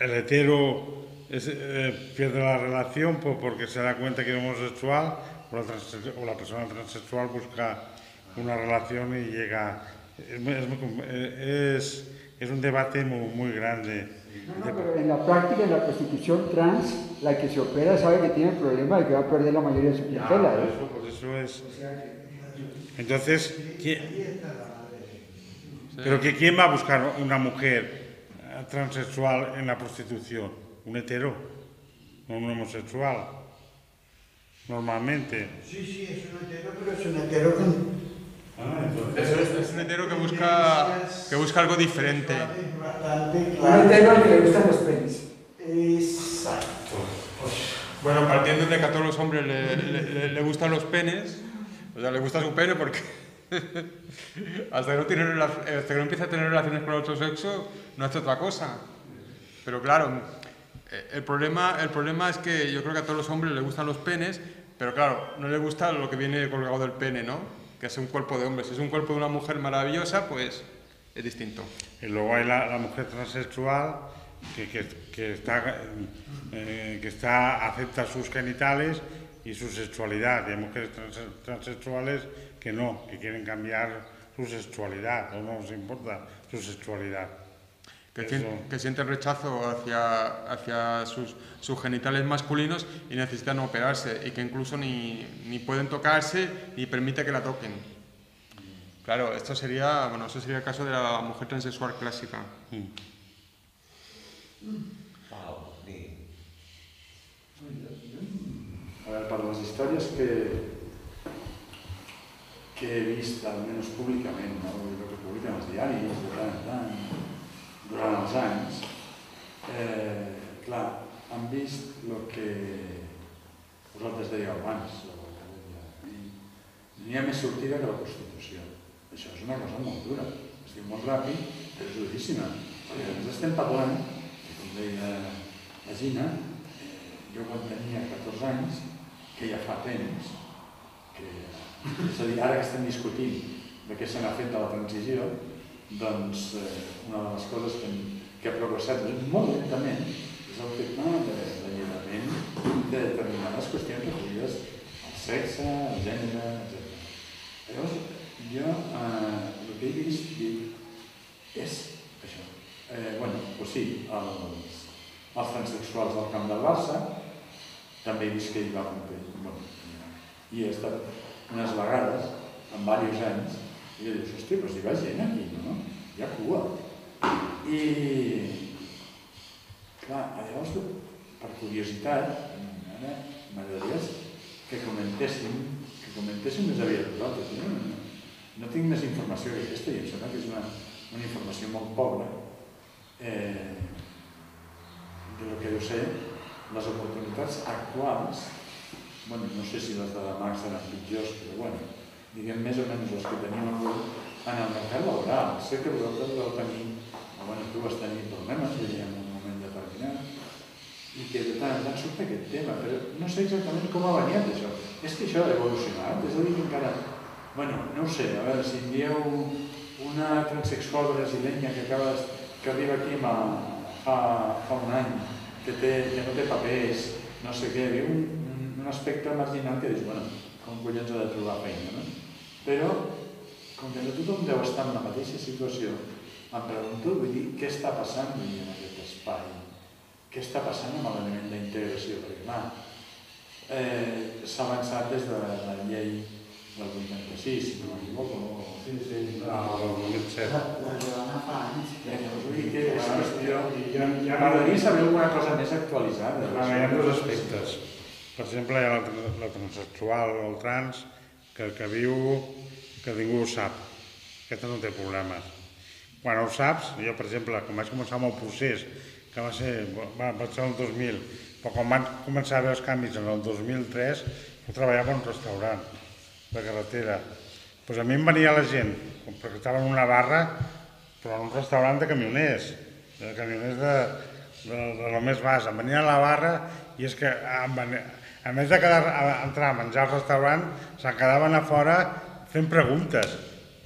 el hetero pierde la relación porque se da cuenta que es homosexual, o la persona transexual busca una relación y llega? Es un debate muy, muy grande. No, pero en la práctica, en la prostitución trans, la que se opera sabe que tiene el problema de que va a perder la mayoría de su clientela. Eso es. Entonces, ¿pero quién va a buscar una mujer transexual en la prostitución? ¿Un hetero? ¿No un homosexual? Normalmente. Sí, es un hetero, pero es un hetero con... es un hetero que busca algo diferente. Un hetero al que le gustan los penes. Exacto. Bueno, partiendo de que a todos los hombres le gustan los penes, o sea, le gusta su pene porque hasta que no empieza a tener relaciones con otro sexo no hace otra cosa. Pero claro, el problema es que yo creo que a todos los hombres les gustan los penes, pero claro, no les gusta lo que viene colgado del pene, ¿no? Que es un cuerpo de hombre. Si es un cuerpo de una mujer maravillosa, pues es distinto. Y luego hay la mujer transexual que acepta sus genitales y su sexualidad. Y hay mujeres transexuales que no, que quieren cambiar su sexualidad, o no les importa su sexualidad. Que sienten rechazo hacia sus genitales masculinos y necesitan operarse, y que incluso ni pueden tocarse ni permite que la toquen. Claro, eso sería el caso de la mujer transexual clásica. A ver, para las historias que he visto, al menos públicamente, ¿no? Lo que publican los diarios, ¿verdad? Durant els anys, clar, han vist el que vosaltres dèieu abans. N'hi ha més sortida que la Constitució. Això és una cosa molt dura. Estic molt ràpid, però és duríssima. Ens estem parlant, com deia la Gina, jo quan tenia 14 anys, que ja fa temps, és a dir, ara que estem discutint de què se n'ha fet de la transició, doncs una de les coses que ha progressat molt lentament és el tema de l'alliberament de determinades qüestions recollides al sexe, al gènere, etc. Llavors, jo el que he vist és això. Doncs sí, els transsexuals del camp de Barça també he vist que hi va molt bé. I he estat unes vegades, en diversos anys, i jo dius, hòstia, però si hi va gent aquí, no? Hi ha cua. I, clar, llavors, per curiositat, ara m'agradaria que comentéssim més aviat vosaltres. No tinc més informació que aquesta, i em sembla que és una informació molt pobra. De lo que jo sé, les oportunitats actuals, no sé si les de la Max seran pitjors, però diguem més o menys les que tenim avui en el mercat laboral. Sé que vosaltres vau tenir, tu vas tenir problemes en un moment determinat i que de tant en tant surt aquest tema, però no sé exactament com ha variat això. És que això ha evolucionat, és a dir que encara... no ho sé, a veure, si hi ha una transsexual brasileña que arriba aquí fa un any, que no té papers, no sé què, viu un aspecte marginal que dius, com collons ha de trobar feina, no? Però, com que no tothom deu estar en la mateixa situació, em pregunto, què està passant en aquest espai? Què està passant amb l'element d'integració? Perquè, clar, s'ha avançat des de la llei del 86, si no m'equivoco, o... Sí, del 2007. La Joana fa anys. M'agradaria saber alguna cosa més actualitzada. Hi ha dos aspectes. Per exemple, hi ha la transsexual o el trans que viu que ningú ho sap. Aquesta no té problemes. Quan ho saps, jo per exemple, quan vaig començar amb el procés, que va ser el 2000, però quan van començar a haver els canvis en el 2003, jo treballava en un restaurant de carretera. A mi em venia la gent, perquè estava en una barra, però en un restaurant de camioners de lo més bas. Em venia a la barra i és que a més d'entrar a menjar al restaurant, se'n quedaven a fora fent preguntes.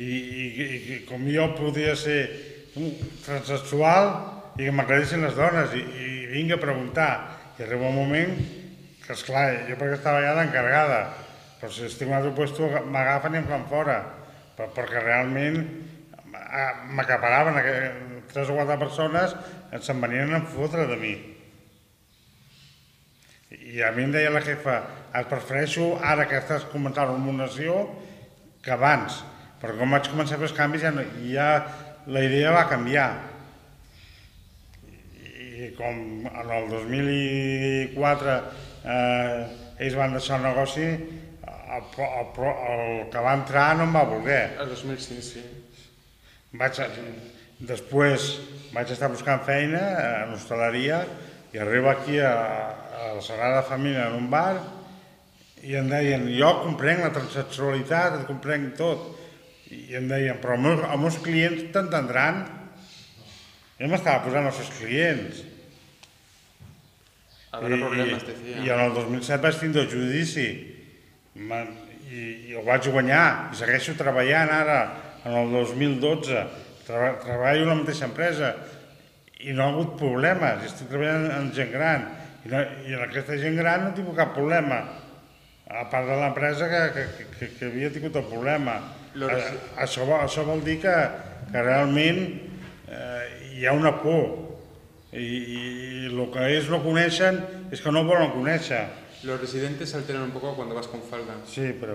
I com jo podia ser transsexual i que m'agradessin les dones, i vinc a preguntar. I arriba un moment que, esclar, jo perquè estava allà d'encarregada, però si estic en un altre lloc m'agafen i em fan fora, perquè realment m'acaparaven, 3 o 4 persones se'n venien a fotre de mi. I a mi em deia la jefa, et prefereixo ara que estàs començant la hormonació que abans, perquè quan vaig començar a fer els canvis ja la idea va canviar. I com en el 2004 ells van deixar el negoci, el que va entrar no em va voler. El 2005, sí. Després vaig estar buscant feina en hostaleria i arribo aquí a la Sagrada Família en un bar i em deien, jo comprenc la transsexualitat, et comprenc tot, i em deien, però els meus clients t'entendran? Jo m'estava posant els seus clients. I en el 2007 vaig tindre el judici i el vaig guanyar i segueixo treballant ara en el 2012, treballo en la mateixa empresa i no ha hagut problemes, estic treballant amb gent gran i en aquesta gent gran no he tingut cap problema, a part de l'empresa que havia tingut el problema. Això vol dir que realment hi ha una por i el que ells no coneixen és que no volen conèixer. Los residentes se alteran un poco cuando vas con falda. Sí, però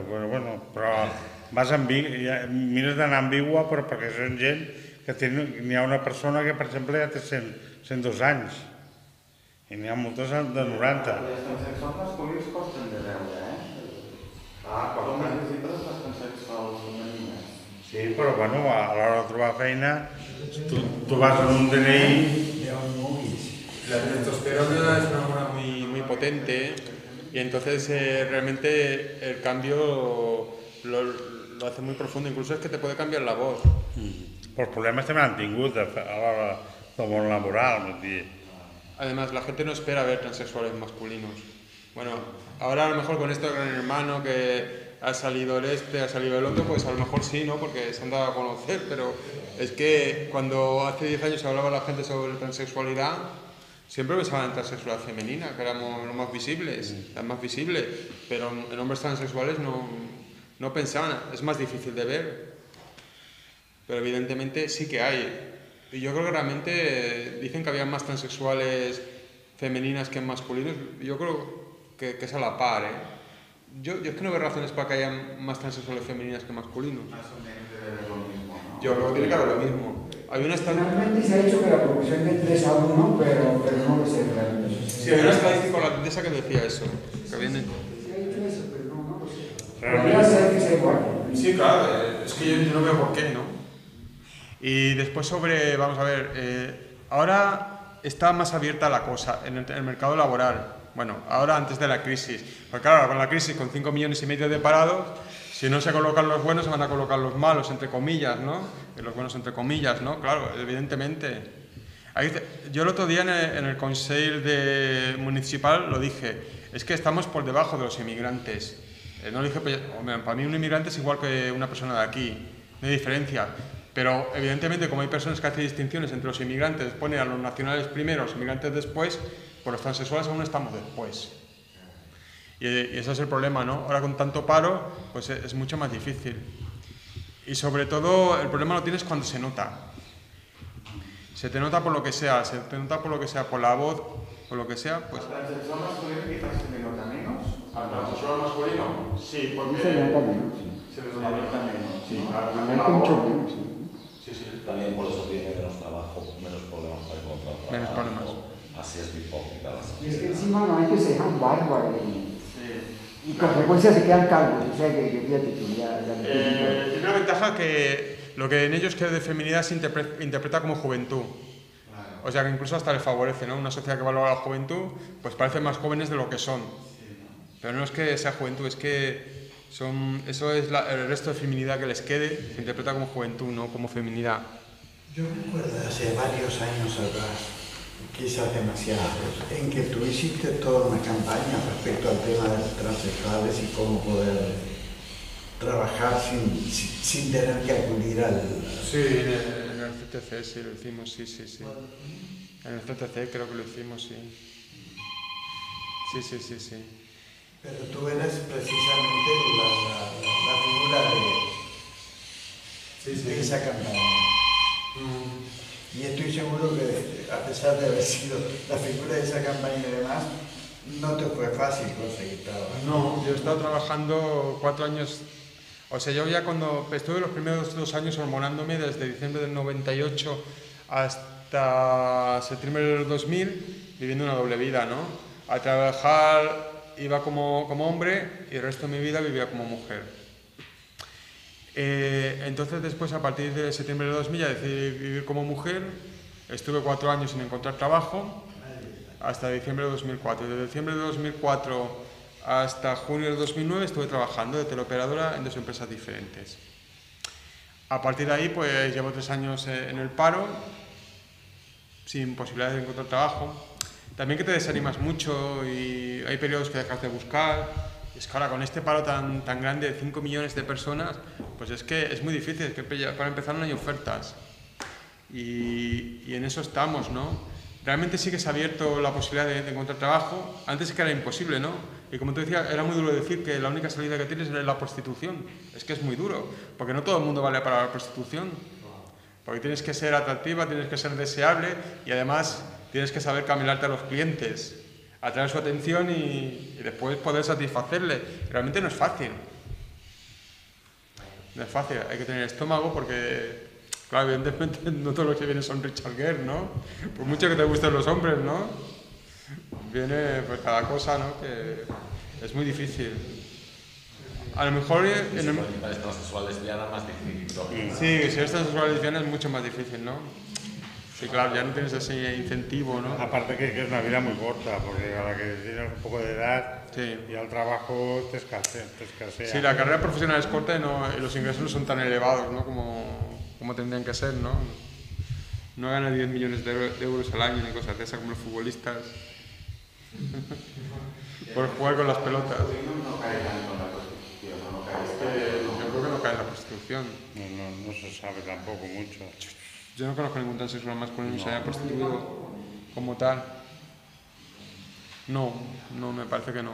mires d'anar ambigua perquè són gent que n'hi ha una persona que, per exemple, ja té 102 anys i n'hi ha moltes de 90. Les transsexuals masculins costen de veure, com les visites les transsexuals femenines. Sí, però a l'hora de trobar feina tu vas amb un DNI. La testosterona és una hormona muy potente y entonces realmente el cambio lo hace muy profundo, incluso es que te puede cambiar la voz. Los problemas también han tenido como laboral. Además, la gente no espera ver transexuales masculinos. Ahora a lo mejor con esto de Gran Hermano, que ha salido el este, ha salido el otro, pues a lo mejor sí, ¿no? Porque se han dado a conocer, pero es que cuando hace 10 años hablaba la gente sobre transexualidad, siempre pensaban en transexualidad femenina, que éramos los más visibles, las más visibles, pero en hombres transexuales no pensaban, es más difícil de ver. Pero evidentemente sí que hay. Y yo creo que realmente dicen que había más transexuales femeninas que masculinos. Yo creo que es a la par, Yo es que no veo razones para que haya más transexuales femeninas que masculinos. Yo creo que tiene que haber lo mismo. Finalmente se ha dicho que la proporción de 3 a 1, pero no lo sé realmente. Sí, hay una estadística holandesa que decía eso. Que viene... Podría ser que sea igual. Sí, claro, es que yo no veo por qué, ¿no? Y después sobre, vamos a ver, ahora está más abierta la cosa en el mercado laboral. Bueno, ahora antes de la crisis. Porque claro, con la crisis, con 5 millones y medio de parados, si no se colocan los buenos, se van a colocar los malos, entre comillas, ¿no? Los buenos, entre comillas, ¿no? Claro, evidentemente. Yo el otro día en el Consejo Municipal lo dije, es que estamos por debajo de los inmigrantes. No dije, para mí un inmigrante es igual que una persona de aquí, no hay diferencia. Pero evidentemente como hay personas que hacen distinciones entre los inmigrantes, ponen a los nacionales primero, a los inmigrantes después, por los transexuales aún estamos después. Y ese es el problema, ¿no? Ahora con tanto paro, pues es mucho más difícil. Y sobre todo el problema lo tienes cuando se nota. Se te nota por lo que sea, se te nota por lo que sea, por la voz, por lo que sea, pues... ¿Al transexual masculino quizás se le nota menos? ¿Al transexual masculino? Sí, porque... Se le nota menos, sí. Se le nota menos, sí. Se le nota mucho menos, sí. Sí, sí. También por eso tiene menos trabajo, menos problemas para encontrar. Menos problemas. Así es hipócrita. Y es que encima no hay que se dejan bárbaros. Sí. Y con frecuencia se quedan calvos, o sea que fíjate que ya... Tiene una ventaja que... Lo que en ellos creo de feminidad se interpreta como juventud. Claro. O sea que incluso hasta les favorece, ¿no? Una sociedad que valora la juventud, pues parecen más jóvenes de lo que son. Sí, ¿no? Pero no es que sea juventud, es que son... Eso es el resto de feminidad que les quede, se interpreta como juventud, no como feminidad. Yo recuerdo hace varios años atrás, quizás demasiados, en que tú hiciste toda una campaña respecto al tema de los transexuales y cómo poder... trabajar sin tener que acudir al... Sí, en el CTC sí lo hicimos, sí. En el CTC creo que lo hicimos, sí. Sí. Pero tú eres precisamente la figura de esa campaña. Y estoy seguro que a pesar de haber sido la figura de esa campaña y demás, no te fue fácil conseguir trabajo. No, yo he estado trabajando 4 años... O sea, yo ya cuando estuve los primeros 2 años hormonándome, desde diciembre del 98 hasta septiembre del 2000, viviendo una doble vida, ¿no? A trabajar iba como hombre y el resto de mi vida vivía como mujer. Entonces después, a partir de septiembre del 2000, ya decidí vivir como mujer. Estuve 4 años sin encontrar trabajo, hasta diciembre de 2004. Desde diciembre de 2004 hasta junio de 2009 estuve trabajando de teleoperadora en 2 empresas diferentes. A partir de ahí, pues llevo 3 años en el paro, sin posibilidades de encontrar trabajo. También que te desanimas mucho y hay periodos que dejas de buscar. Es que ahora con este paro tan grande de 5 millones de personas, pues es que es muy difícil, es que para empezar no hay ofertas. Y en eso estamos, ¿no? Realmente sí que se ha abierto la posibilidad de encontrar trabajo. Antes que era imposible, ¿no? Y como te decía, era muy duro decir que la única salida que tienes es la prostitución. Es que es muy duro, porque no todo el mundo vale para la prostitución. Porque tienes que ser atractiva, tienes que ser deseable y además tienes que saber caminarte a los clientes, atraer su atención y después poder satisfacerle. Realmente no es fácil. No es fácil, hay que tener estómago porque... Claro, evidentemente no todos los que vienen son Richard Gere, ¿no? Por mucho que te gusten los hombres, ¿no? Viene pues cada cosa, ¿no? Que es muy difícil. A lo mejor... Si eres transexual lesbiana es más difícil. Sí, si eres transexual lesbiana es mucho más difícil, ¿no? Sí, claro, ya no tienes ese incentivo, ¿no? Aparte que es una vida muy corta, porque a la que tienes un poco de edad y al trabajo te escasea. Sí, la carrera profesional es corta y los ingresos no son tan elevados, ¿no? Como tendrían que ser, ¿no? No gana 10 millones de euros al año ni cosas de esas como los futbolistas. Por jugar con las pelotas. No cae tanto en la prostitución, yo creo que no cae en la prostitución. No se sabe tampoco mucho. Yo no conozco ningún transexual masculino que se haya prostituido como tal. No, me parece que no.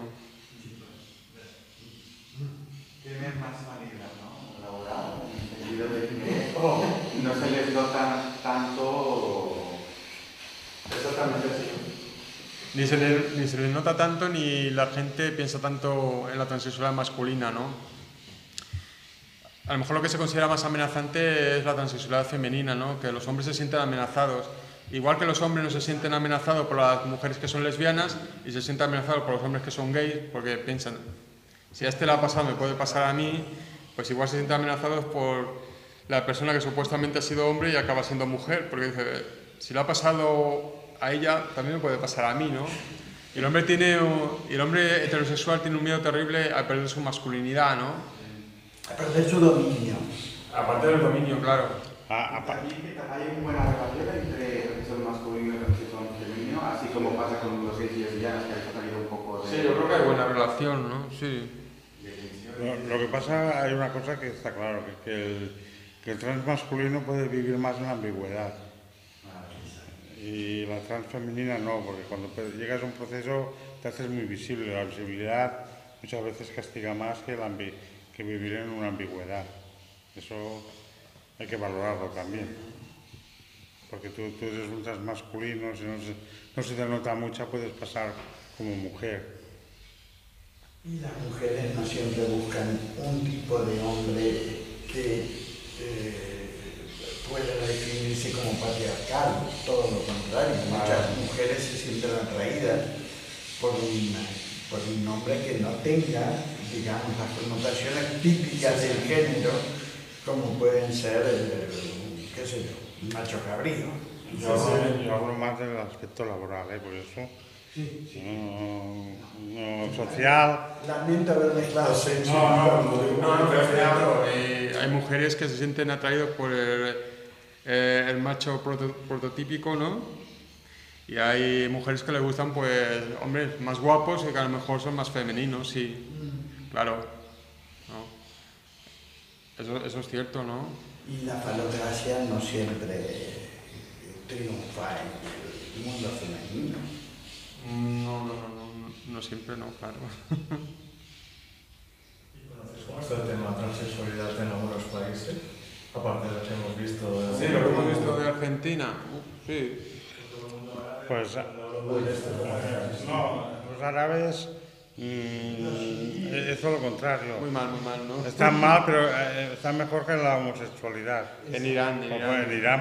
Tienen más salida, ¿no? Laboral, en el sentido de que no se les nota tanto. Exactamente así. Ni se les nota tanto, ni la gente piensa tanto en la transexualidad masculina, ¿no? A lo mejor lo que se considera más amenazante es la transexualidad femenina, ¿no? Que los hombres se sienten amenazados. Igual que los hombres no se sienten amenazados por las mujeres que son lesbianas y se sienten amenazados por los hombres que son gays, porque piensan, si a este le ha pasado, me puede pasar a mí, pues igual se sienten amenazados por la persona que supuestamente ha sido hombre y acaba siendo mujer, porque dice, si le ha pasado a ella también me puede pasar a mí, ¿no? Y el hombre heterosexual tiene un miedo terrible a perder su masculinidad, ¿no? A perder su dominio. A perder el dominio, claro. Hay una buena relación entre lo que son masculino y lo que son femenino, así como pasa con los gays y lesbianas, que ha salido un poco de... Sí, yo creo que hay buena relación, ¿no? Sí. Lo que pasa, hay una cosa que está claro, que es que el transmasculino puede vivir más en la ambigüedad. Y la transfemenina no, porque cuando llegas a un proceso te haces muy visible. La visibilidad muchas veces castiga más que vivir en una ambigüedad. Eso hay que valorarlo también. Porque tú eres un transmasculino, si no se te nota mucho, puedes pasar como mujer. Y las mujeres no siempre buscan un tipo de hombre que... puede definirse como patriarcal, todo lo contrario. Muchas mujeres se sienten atraídas por un hombre que no tenga, digamos, las connotaciones típicas del género, como pueden ser, qué sé yo, un macho cabrío. Yo hablo más del aspecto laboral, por eso. Sí. No social. Lamento haber mezclado sexo. No, hay mujeres que se sienten atraídas por el macho prototípico, ¿no? Y hay mujeres que le gustan, pues, hombres más guapos y que a lo mejor son más femeninos, sí. Claro. No. Eso es cierto, ¿no? Y la falocracia no siempre triunfa en el mundo femenino. No siempre, no, claro. ¿Y conoces cómo está el tema transexualidad en algunos países? Aparte de lo que hemos visto... Sí, lo que hemos visto de Argentina. Sí. Pues... No, los árabes... es todo lo contrario. Muy mal, ¿no? Están mal, pero están mejor que la homosexualidad. En Irán,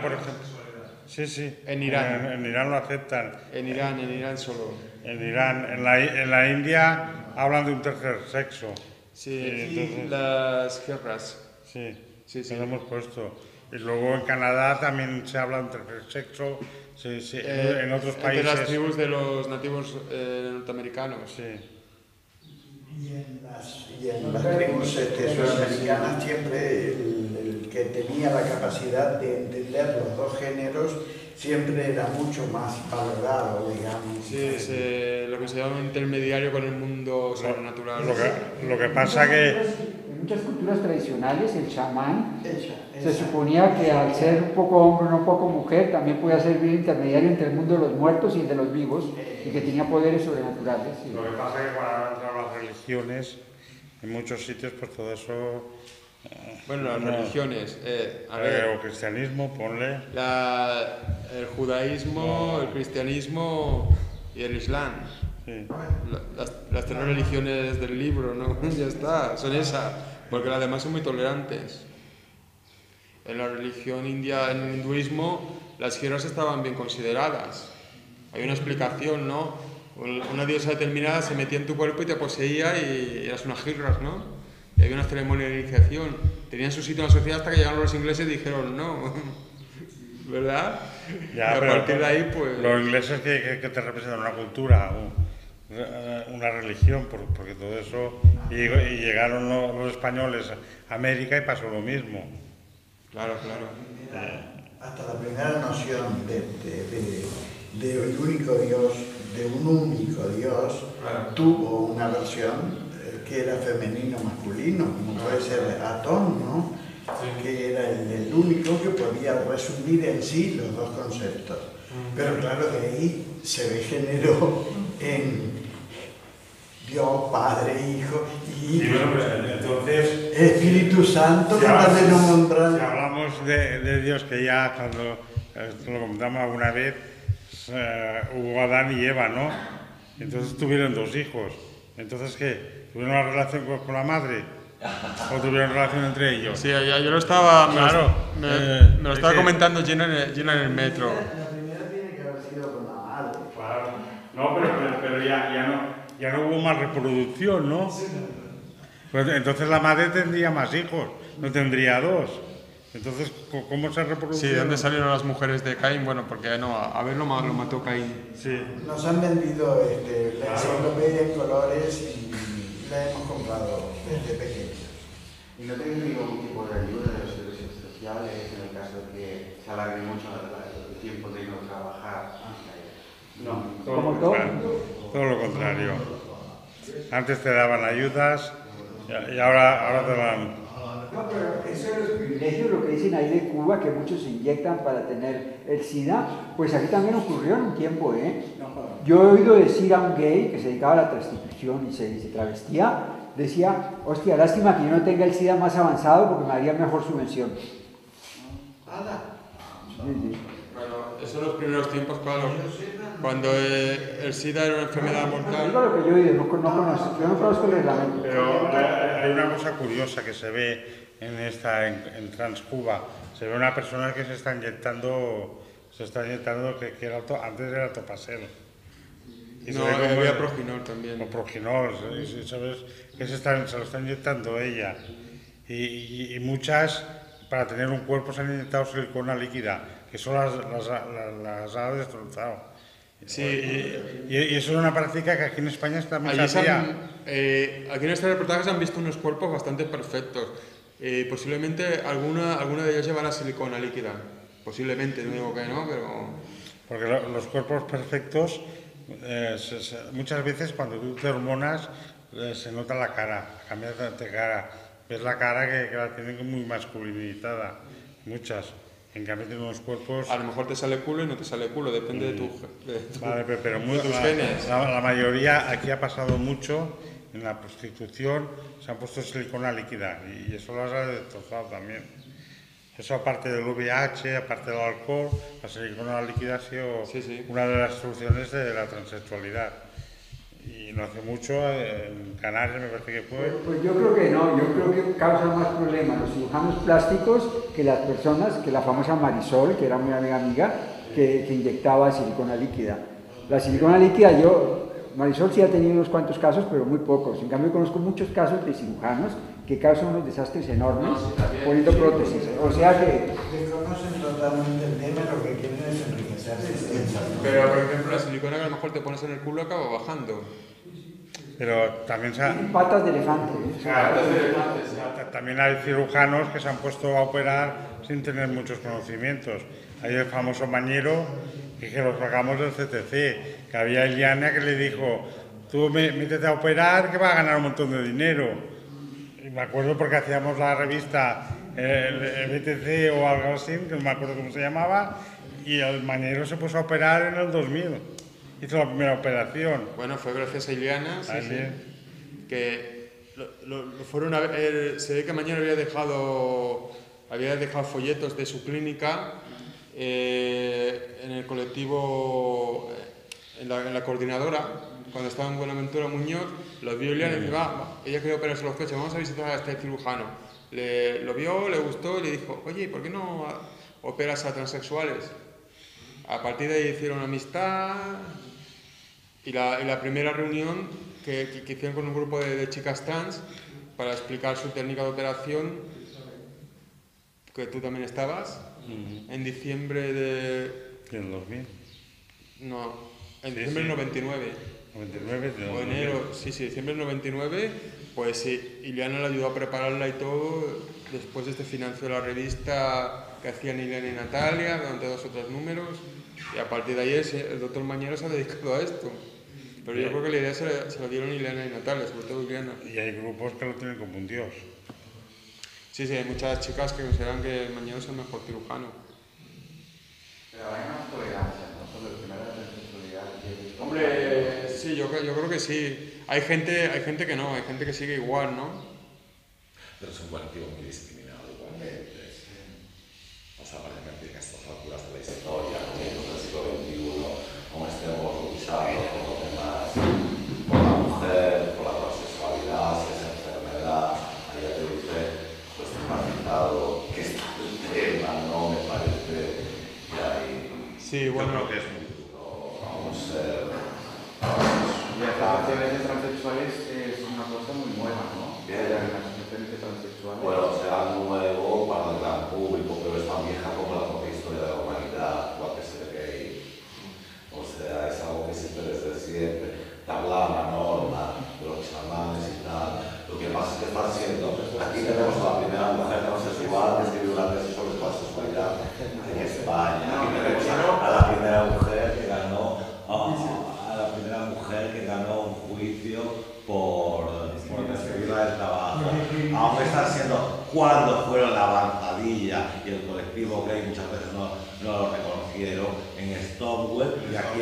por ejemplo. Sí. En Irán lo aceptan. En Irán solo. En la India hablan de un tercer sexo. Sí, entonces, las guerras. Sí. Lo hemos puesto. Y luego en Canadá también se habla de un tercer sexo. Sí. En otros países. Entre las tribus de los nativos norteamericanos. Sí. Y en las tribus sudamericanas siempre el que tenía la capacidad de entender los dos géneros siempre era mucho más valorado, digamos. Sí, es lo que se llama un intermediario con el mundo sobrenatural. Lo que pasa que... En muchas culturas tradicionales el chamán se suponía que al ser un poco hombre o un poco mujer también podía servir de intermediario entre el mundo de los muertos y el de los vivos, y que tenía poderes sobrenaturales. Sí. Lo que pasa es que cuando han entrado las religiones, en muchos sitios pues todo eso... Bueno, las religiones, el cristianismo, ponle... El judaísmo, el cristianismo y el islam. Sí. Las tres religiones del libro, ¿no? Ya está, son esas, porque las demás son muy tolerantes. En la religión india, en el hinduismo, las hieras estaban bien consideradas. Hay una explicación, ¿no? Una diosa determinada se metía en tu cuerpo y te poseía y eras unas hieras, ¿no? Y había una ceremonia de iniciación. Tenían su sitio en la sociedad hasta que llegaron los ingleses y dijeron no, ¿verdad? Ya, y a partir de ahí, pues... Los ingleses que te representan una cultura, una religión, porque todo eso... Y llegaron los españoles a América y pasó lo mismo. Claro. Hasta la primera noción de un único Dios, tuvo una versión... que era femenino masculino, como puede ser Atón, ¿no? Sí. Que era el único que podía resumir en sí los dos conceptos. Pero claro, de ahí se degeneró en Dios, Padre, Hijo y entonces, Espíritu Santo, que también nos nombran. Si hablamos de Dios, que ya cuando lo comentamos alguna vez, hubo Adán y Eva, ¿no? Entonces tuvieron dos hijos. Entonces, ¿qué? ¿Tuvieron una relación con la madre? ¿O tuvieron relación entre ellos? Sí, yo lo estaba... Me lo estaba comentando Gina en el metro. La primera tiene que haber sido con la madre. Claro. No, pero ya no hubo más reproducción, ¿no? Sí. Pues entonces la madre tendría más hijos, no tendría dos. Entonces, ¿cómo se reproduce? Sí, ¿dónde salieron las mujeres de Caín? Bueno, porque no, a ver, lo mató Caín. Sí. Nos han vendido la enciclopedia en colores y la hemos comprado desde pequeños. ¿Y no tenéis ningún tipo de ayuda de los servicios sociales en el caso de que se alargue mucho el tiempo de no trabajar? No, todo lo contrario. Antes te daban ayudas y ahora te dan... No, pero eso de los privilegios, lo que dicen ahí de Cuba, que muchos se inyectan para tener el SIDA, pues aquí también ocurrió en un tiempo, ¿eh? Yo he oído decir a un gay que se dedicaba a la prostitución y se travestía, decía, hostia, lástima que yo no tenga el SIDA más avanzado porque me haría mejor subvención. Sí. Bueno, eso en los primeros tiempos, claro. Cuando el SIDA era una enfermedad mortal... Lo que yo digo, no conozco el reglamento. Pero hay una cosa curiosa que se ve en Transcuba. Se ve una persona que se está inyectando que era antes era Topacel. Y no, había Proginol también. O Proginol, ¿sabes? Que se lo está inyectando ella. Y muchas, para tener un cuerpo, se han inyectado silicona líquida, que eso las ha destrozado. Sí, y eso es una práctica que aquí en España está muy hacía. Aquí en este reportaje se han visto unos cuerpos bastante perfectos. Posiblemente alguna de ellas lleva la silicona líquida. Posiblemente, no digo que no, pero... Porque los cuerpos perfectos, muchas veces cuando tú te hormonas, se nota la cara, cambias de cara. Ves la cara que la tienen muy masculinizada, muchas. En cambio tiene unos cuerpos... A lo mejor te sale culo y no te sale culo, depende de tu... Vale, pero tus genes. La mayoría aquí ha pasado mucho, en la prostitución se han puesto silicona líquida y eso lo has destrozado también. Eso aparte del VIH, aparte del alcohol, la silicona líquida ha sido una de las soluciones de la transexualidad. Y no hace mucho, en Canarias me parece que fue... Pues yo creo que no, yo creo que causan más problemas los cirujanos plásticos que las personas, que la famosa Marisol, que era muy amiga, que inyectaba silicona líquida. La silicona líquida yo, Marisol sí ha tenido unos cuantos casos, pero muy pocos. En cambio conozco muchos casos de cirujanos que causan unos desastres enormes poniendo prótesis. O sea que... Desconocen totalmente el tema, lo que quieren es enriquecerse. Pero, por ejemplo, la silicona que a lo mejor te pones en el culo acaba bajando. Pero también se ha... Patas de elefante. También hay cirujanos que se han puesto a operar sin tener muchos conocimientos. Hay el famoso Mañero, que lo sacamos del CTC, que había Eliana que le dijo, tú métete a operar que vas a ganar un montón de dinero. Y me acuerdo porque hacíamos la revista BTC o algo así, que no me acuerdo cómo se llamaba, y el Mañero se puso a operar en el 2000, hizo la primera operación. Bueno, fue gracias a Ileana, que fueron a ver, se ve que Mañero había dejado folletos de su clínica en el colectivo, en la coordinadora, cuando estaba en Buenaventura Muñoz, los vio Ileana y dijo, ella quería operarse los pechos, vamos a visitar a este cirujano. Lo vio, le gustó y le dijo, oye, ¿por qué no operas a transexuales? A partir de ahí hicieron amistad y la primera reunión que hicieron con un grupo de chicas trans para explicar su técnica de operación, que tú también estabas, en diciembre de... ¿En 2000? No, en diciembre del 99. ¿99? O enero, diciembre del 99, pues sí, Ileana le ayudó a prepararla y todo, después financió la revista... que hacían Ileana y Natalia durante 2 o 3 números, y a partir de ahí el doctor Mañero se ha dedicado a esto. Pero yo creo que la idea se la dieron Ileana y Natalia, sobre todo Ileana. Y hay grupos que lo tienen como un dios. Sí, hay muchas chicas que consideran que Mañero es el mejor cirujano. Pero hay más tolerancia, ¿no? Sobre el tema de la transexualidad. Hombre, sí, yo creo que sí. Hay gente que no, hay gente que sigue igual, ¿no? Pero es un colectivo muy discriminado igualmente. Pasaban de prácticas facturas de la historia, del siglo XXI, como estemos luchando por los demás, por la mujer, por la transexualidad, si es enfermedad, allá te dice, pues he matizado que está el tema, no me parece que hay... Sí, bueno, lo que es muy duro, vamos a ser... Y el tema de transexuales es una cosa muy buena, ¿no? gente transexual. Bueno, será nuevo para el gran público, pero es tan vieja como la propia historia de la humanidad, la que se ve ahí. O sea, es algo que existe desde siempre. Tablana, Norma, de los chamanes y tal. Lo que pasa es que está haciendo. Aquí tenemos a la primera mujer transexual que escribió una tesis sobre transexualidad en España. Aquí tenemos a la primera mujer que ganó. Un juicio por describirla del trabajo, aunque están siendo cuando fueron la avanzadilla y el colectivo gay muchas veces no lo reconocieron en Stonewall y aquí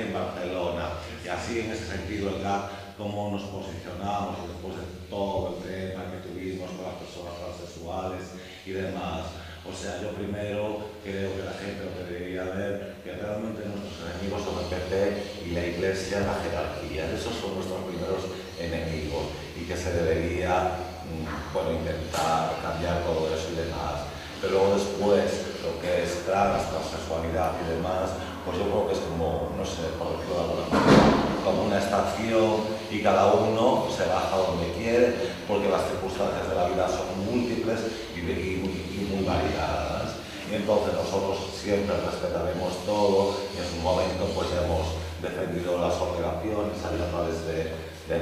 en Barcelona, y así en ese sentido el GAG, cómo nos posicionamos después de todo el tema que tuvimos con las personas transexuales y demás. O sea, yo primero creo que la gente lo que debería ver, que realmente nuestros enemigos son el PP y la Iglesia, la jerarquía. Esos son nuestros primeros enemigos y que se debería, bueno, intentar cambiar todo eso y demás. Pero después, lo que es transexualidad y demás, pues yo creo que es como, no sé, por decirlo de alguna manera, como una estación y cada uno se baja donde quiere, porque las circunstancias de la vida son múltiples y muy variadas. Y entonces nosotros siempre respetaremos todo, y en su momento pues hemos defendido las obligaciones a través de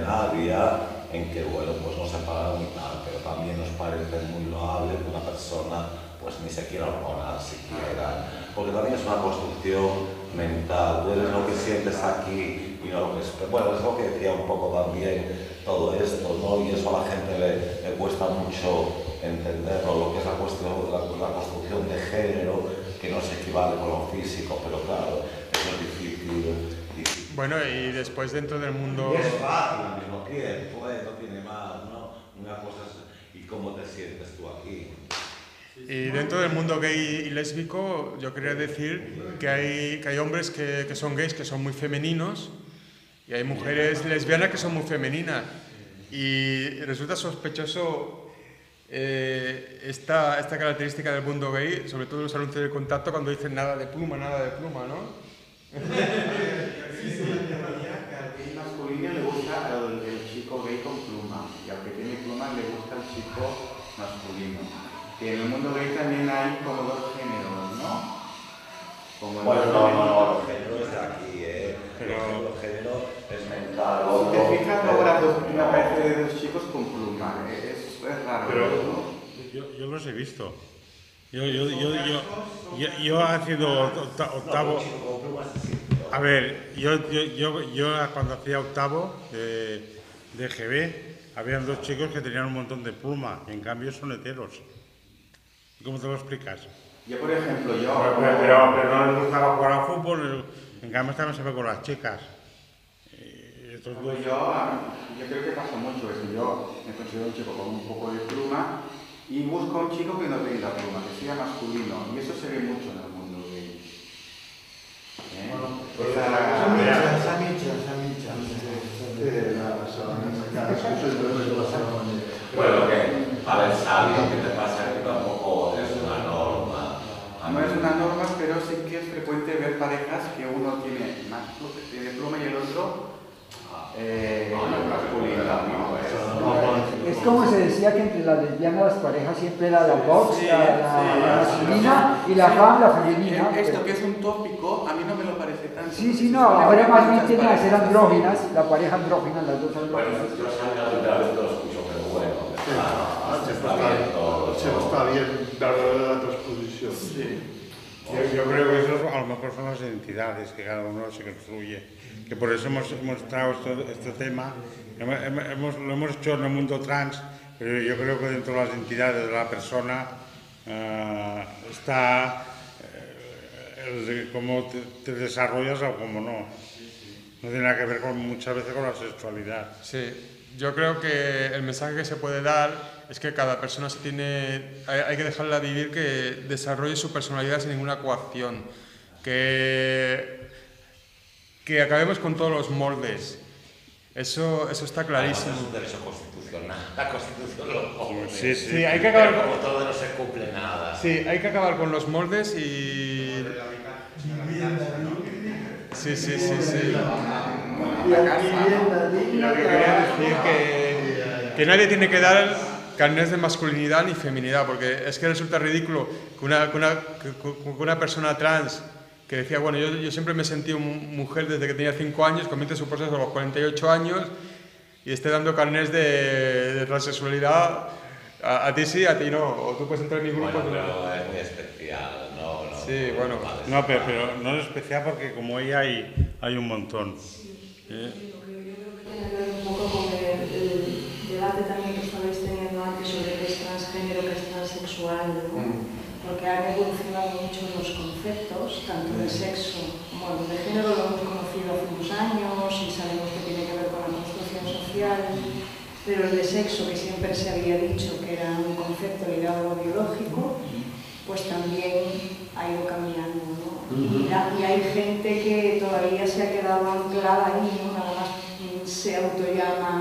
Nadia, en que bueno, pues nos separaron y tal, pero también nos parece muy loable que una persona pues ni se quiera hormonar siquiera, porque también es una construcción mental, tú eres lo que sientes aquí y no lo que es. Bueno, es lo que decía un poco también todo esto, ¿no? Y eso a la gente le cuesta mucho entenderlo, lo que es la cuestión, la construcción de género, que no se equivale con lo físico, pero claro, eso es difícil. Bueno, y después dentro del mundo... Y es fácil al mismo tiempo, no tiene más, ¿no? Una cosa es, ¿y cómo te sientes tú aquí? Y dentro del mundo gay y lésbico, yo quería decir que hay hombres que son gays que son muy femeninos, y hay mujeres lesbianas que son muy femeninas. Y resulta sospechoso esta característica del mundo gay, sobre todo en los anuncios de contacto, cuando dicen nada de pluma, ¿no? Al gay masculino le gusta el chico gay con pluma, y al que tiene pluma le gusta el chico masculino. Que en el mundo gay también hay como dos géneros, ¿no? Como bueno, no, el género es de aquí, pero el género es mental. Si te fijas, ahora una pareja de dos chicos con pluma, es raro. Pero, ¿no? yo los he visto. Yo haciendo octavo, a ver, yo cuando hacía octavo de GB, habían dos chicos que tenían un montón de pluma, en cambio son heteros. ¿Cómo te lo explicas? Yo, por ejemplo, pero no les gustaba jugar al fútbol, en cambio estaban siempre con las chicas. Yo creo que pasa mucho eso, yo me considero un chico con un poco de pluma, y busca un chico que no tenga pluma, que sea masculino, y eso se ve mucho en el mundo gay. Bueno, que a ver, sabes que te pasa que tampoco es una norma. No es una norma, pero sí que es frecuente ver parejas que uno tiene más pluma y el otro masculino, ¿no? Es como se decía que entre las lesbianas las parejas siempre era la box, la masculina y la fam, la femenina. Esto que es un tópico, a mí no me lo parece tan... Sí, no, ahora más bien tienen que ser andróginas, la pareja andrógina, las dos andróginas. Bueno, yo salgo de la vez que lo escucho, pero bueno, se está bien dar la transposición. Sí. Yo creo que eso a lo mejor son las identidades que cada uno se construye, que por eso hemos traído este tema, lo hemos hecho en el mundo trans, pero yo creo que dentro de las identidades de la persona está cómo te desarrollas o cómo no. No tiene nada que ver muchas veces con la sexualidad. Sí, yo creo que el mensaje que se puede dar es que cada persona hay que dejarla vivir, que desarrolle su personalidad sin ninguna coacción, que acabemos con todos los moldes, eso está clarísimo. Además, es un derecho constitucional, la Constitución lo pone. Sí, hay que acabar con todo, no se cumple nada. Sí, hay que acabar con los moldes y... Sí. Lo que quería decir que... que nadie tiene que dar carnets de masculinidad ni feminidad, porque es que resulta ridículo que una persona trans que decía, bueno, yo siempre me he sentido mujer desde que tenía 5 años, comienza su proceso a los 48 años y esté dando carnets de transexualidad. A ti sí, a ti no, o tú puedes entrar en mi grupo. Bueno, pero es muy especial, ¿no? Sí, bueno. No, pero no es especial porque como ella hay un montón. Sí, pero yo creo que tiene que ver un poco con el debate también que estabais teniendo antes sobre qué es transgénero, qué es transexual, ¿no? Porque han evolucionado mucho los conceptos, tanto de sexo como de género, lo hemos conocido hace unos años y sabemos que tiene que ver con la construcción social. Pero el de sexo, que siempre se había dicho que era un concepto ligado a lo biológico, pues también ha ido cambiando, ¿no? Y hay gente que todavía se ha quedado anclada ahí, ¿no? Nada más se autollama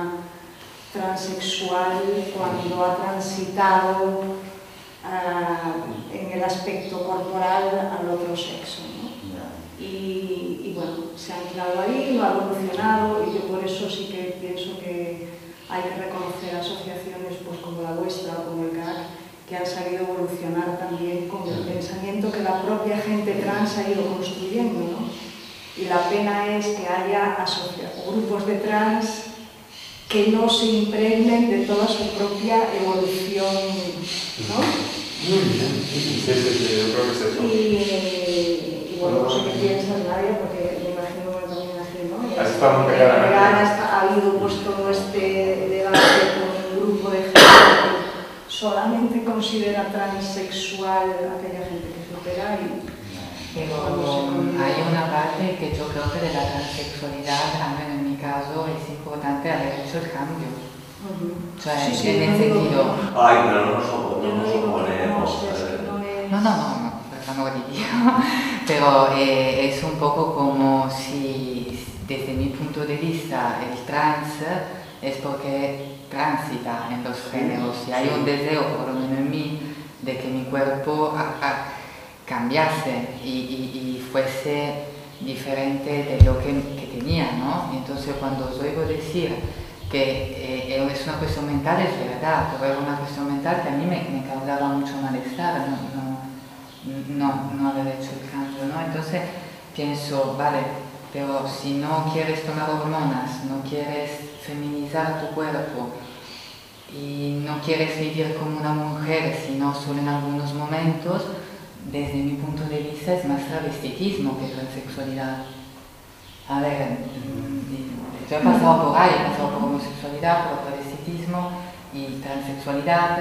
transexual cuando ha transitado en el aspecto corporal al otro sexo, ¿no? Y bueno, se ha anclado ahí, lo ha evolucionado, y yo por eso sí que pienso que hay que reconocer asociaciones pues, como la vuestra, como el GAG, que han sabido evolucionar también con el pensamiento que la propia gente trans ha ido construyendo, ¿no? Y la pena es que haya grupos de trans que no se impregnen de toda su propia evolución, ¿no? Sí, yo creo que es eso. Y bueno, no sé qué piensas, Nadia, porque me imagino que también aquí, ¿no? Ha habido pues, todo este debate con un grupo de gente que solamente considera transexual a aquella gente que supera y... Pero hay una parte que yo creo que de la transexualidad, al menos en mi caso, es importante haber hecho el cambio. O sea, sí, en el sentido... Ay, pero no, por favor, pero es un poco como si, desde mi punto de vista, el trans es porque transita en los géneros y hay un deseo, por lo menos en mí, de que mi cuerpo cambiase y fuese diferente de lo que tenía, ¿no? Y entonces cuando os oigo decir que es una cuestión mental, es verdad, pero es una cuestión mental que a mí me causaba mucho malestar, no haber hecho el cambio, ¿no? Entonces pienso, vale, pero si no quieres tomar hormonas, no quieres feminizar tu cuerpo y no quieres vivir como una mujer, sino solo en algunos momentos, desde mi punto de vista es más travestitismo que transexualidad. A ver, yo he pasado por ahí, he pasado por homosexualidad, por travestitismo y transexualidad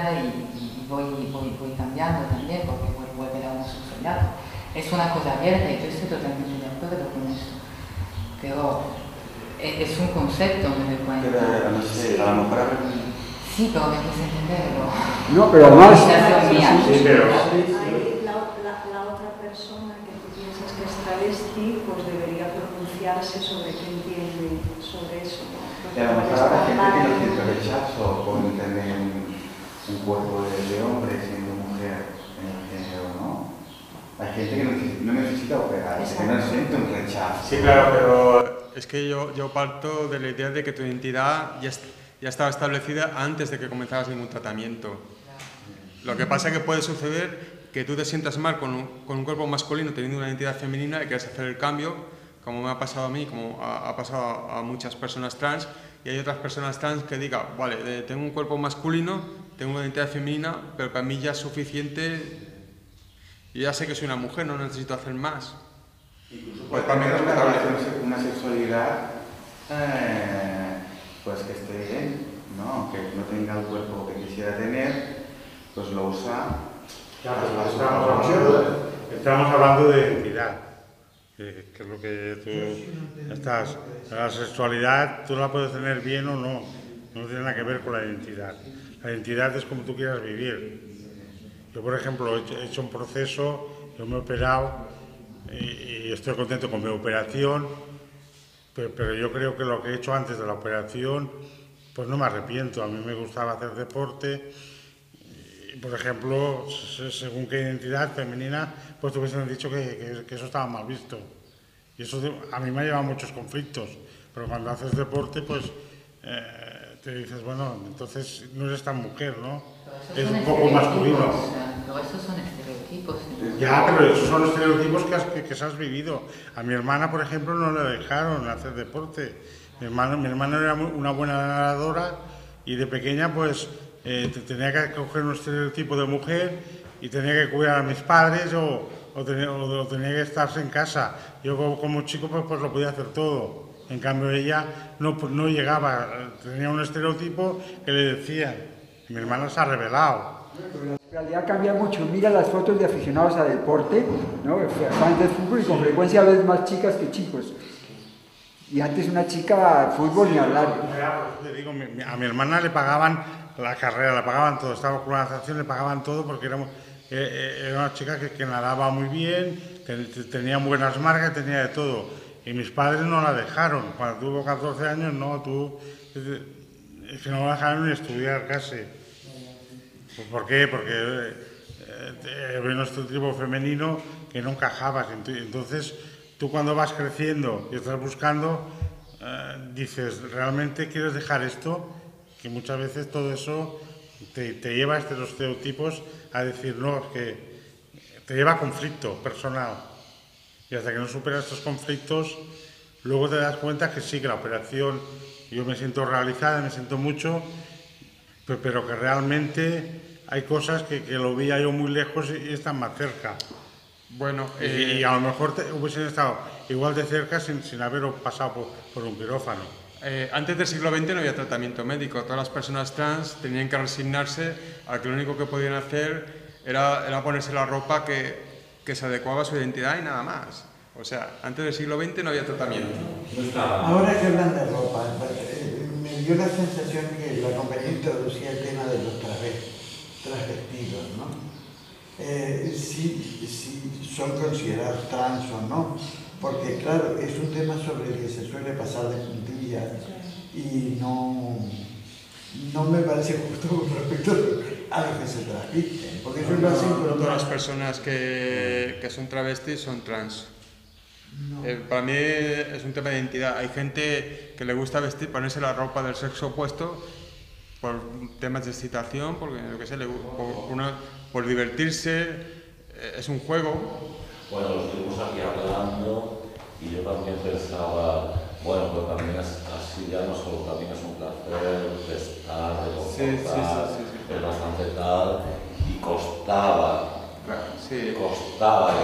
y voy cambiando también porque vuelve la homosexualidad. Es una cosa abierta y yo estoy totalmente de acuerdo con eso. Pero es un concepto, me doy cuenta. Pero, sí, a lo mejor... Sí, pero me puedes entenderlo. No, pero más... La otra persona que tú piensas que es travesti, pues debería pronunciarse sobre qué entiende sobre eso, ¿no? Y a lo mejor habrá gente que no siente rechazo con tener un cuerpo de hombre siendo mujer en el género, ¿no? Hay gente que no necesita operar, que no siente un rechazo. Sí, claro, pero es que yo parto de la idea de que tu identidad ya estaba establecida antes de que comenzaras ningún tratamiento. Lo que pasa es que puede suceder que tú te sientas mal con un cuerpo masculino teniendo una identidad femenina y quieres hacer el cambio, como me ha pasado a mí, como ha pasado a muchas personas trans, y hay otras personas trans que digan, vale, tengo un cuerpo masculino, tengo una identidad femenina, pero para mí ya es suficiente... Yo ya sé que soy una mujer, no necesito hacer más. Incluso pues también es una sexualidad pues que esté bien, ¿no? Que no tenga el cuerpo que quisiera tener, pues lo usa. Claro, estamos hablando de identidad, que es lo que tú estás. La sexualidad tú la puedes tener bien o no, no tiene nada que ver con la identidad. La identidad es como tú quieras vivir. Yo, por ejemplo, he hecho un proceso, yo me he operado y estoy contento con mi operación, pero yo creo que lo que he hecho antes de la operación, pues no me arrepiento. A mí me gustaba hacer deporte, y, por ejemplo, según qué identidad femenina, pues te hubiesen dicho que eso estaba mal visto. Y eso a mí me ha llevado a muchos conflictos, pero cuando haces deporte, pues Que dices, bueno, entonces no eres tan mujer, ¿no? Es un poco masculino. No, esos son estereotipos. Ya, pero esos son estereotipos que has vivido. A mi hermana, por ejemplo, no la dejaron hacer deporte. Mi hermana era una buena nadadora y de pequeña, pues, tenía que coger un estereotipo de mujer y tenía que cuidar a mis padres o tenía que estarse en casa. Yo como chico, pues lo podía hacer todo. En cambio, ella no llegaba, tenía un estereotipo que le decían, mi hermana se ha rebelado. La realidad cambia mucho, mira las fotos de aficionados al deporte, ¿no? Fans de fútbol y con frecuencia ves más chicas que chicos. Y antes una chica fútbol ni hablar. Te digo, a mi hermana le pagaban la carrera, le pagaban todo, estaba con una asociación, le pagaban todo porque era una chica que nadaba muy bien, tenía buenas marcas, tenía de todo. Y mis padres no la dejaron, cuando tuvo 14 años no, es que no la dejaron ni estudiar casi. ¿Por qué? Porque había un estereotipo femenino que no encajabas, entonces tú cuando vas creciendo y estás buscando, dices, ¿realmente quieres dejar esto? Que muchas veces todo eso te lleva a estos estereotipos a decir, no, que te lleva a conflicto personal. Y hasta que no superas estos conflictos, luego te das cuenta que sí, que la operación, yo me siento realizada, me siento mucho, pero que realmente hay cosas que lo veía yo muy lejos y están más cerca. Bueno, y a lo mejor hubiesen estado igual de cerca sin haber pasado por un quirófano. Antes del siglo XX no había tratamiento médico. Todas las personas trans tenían que resignarse a que lo único que podían hacer era ponerse la ropa que se adecuaba a su identidad y nada más. O sea, antes del siglo XX no había tratamiento. Ahora que hablan de ropa, me dio la sensación que la compañía introducía el tema de los transvestidos, ¿no? Si son considerados trans o no, porque claro, es un tema sobre el que se suele pasar de puntillas y no me parece justo con respecto a lo que se transvisten, porque eso lo hacen con todas las personas que son travestis son trans. No. Para mí es un tema de identidad. Hay gente que le gusta vestir, ponerse la ropa del sexo opuesto por temas de excitación, porque lo que sea, por divertirse, es un juego. Bueno, lo estuvimos aquí hablando y yo también pensaba, bueno, pero también es así, ya no solo también es un placer estar, sí. Es bastante tal, y costaba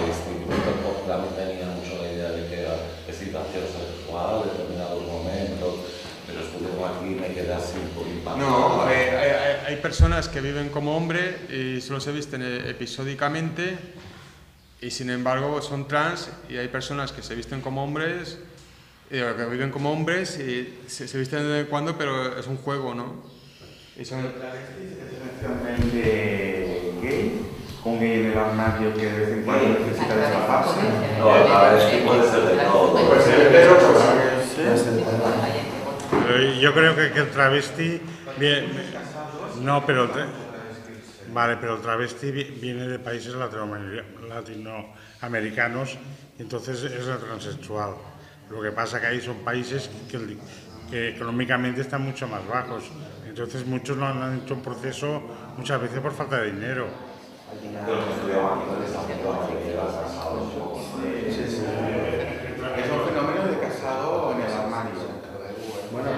distinguir, porque también tenía mucho la idea de que era excitación sexual en determinados momentos, pero estuvimos aquí y me quedé así por impacto. No, hay personas que viven como hombre y solo se visten episódicamente, y sin embargo son trans, y hay personas que se visten como hombres. Que viven como hombres y se visten de vez en cuando, pero es un juego, ¿no? Y son... ¿La travestis es esencialmente gay? ¿Un gay en el armario que de vez en cuando necesita despaparse? No, la travesti puede ser de todo. Puede ser de todo. Yo creo que el travesti... No, pero... Vale, pero el travesti viene de países latinoamericanos, entonces es la transexual. Lo que pasa que ahí son países que económicamente están mucho más bajos. Entonces muchos no han hecho un proceso, muchas veces por falta de dinero. Es un fenómeno de casado en el armario. Bueno,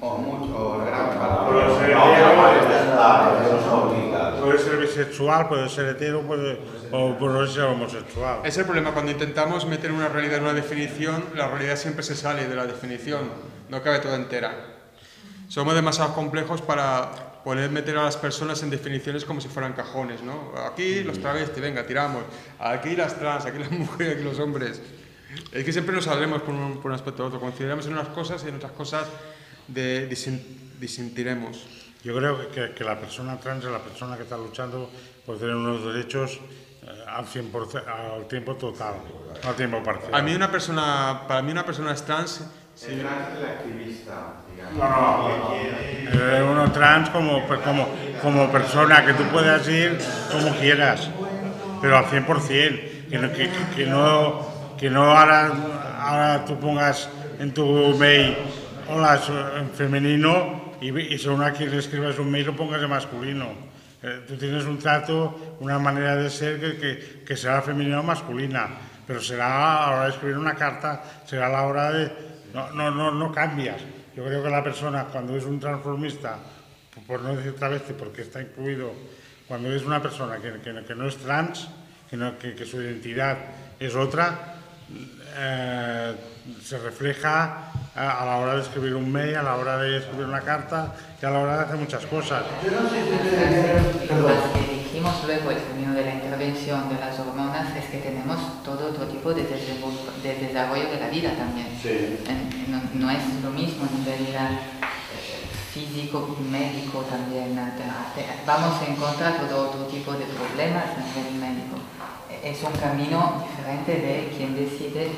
o mucho, gran parte. Puede ser bisexual, puede ser hetero, o por ser homosexual. Es el problema, cuando intentamos meter una realidad en una definición, la realidad siempre se sale de la definición, no cabe toda entera. Somos demasiado complejos para poder meter a las personas en definiciones como si fueran cajones, ¿no? Aquí los travestis, venga, tiramos, aquí las trans, aquí las mujeres, aquí los hombres. Es que siempre nos saldremos por un aspecto u otro, consideramos en unas cosas y en otras cosas disentiremos. Yo creo que la persona trans es la persona que está luchando por tener unos derechos al tiempo total, al tiempo parcial. Para mí una persona es trans. Sí. El trans es el activista, digamos. No. Uno trans como persona, que tú puedas ir como quieras, pero al 100%, que no ahora tú pongas en tu mail, hola, en femenino, y según a quien le escribas un mail lo pongas de masculino. Tú tienes un trato, una manera de ser que será femenina o masculina, pero será a la hora de escribir una carta, será a la hora de... No cambias. Yo creo que la persona, cuando es un transformista, por no decir travesti, porque está incluido, cuando es una persona que no es trans, que su identidad es otra, se refleja a la hora de escribir un mail, a la hora de escribir una carta y a la hora de hacer muchas cosas. Yo no sé si que dijimos luego el camino de la intervención de las hormonas es que tenemos todo otro tipo de desarrollo de la vida también. Sí. No es lo mismo a nivel físico, médico también. Vamos a encontrar todo otro tipo de problemas a nivel médico. Es un camino diferente de quien decide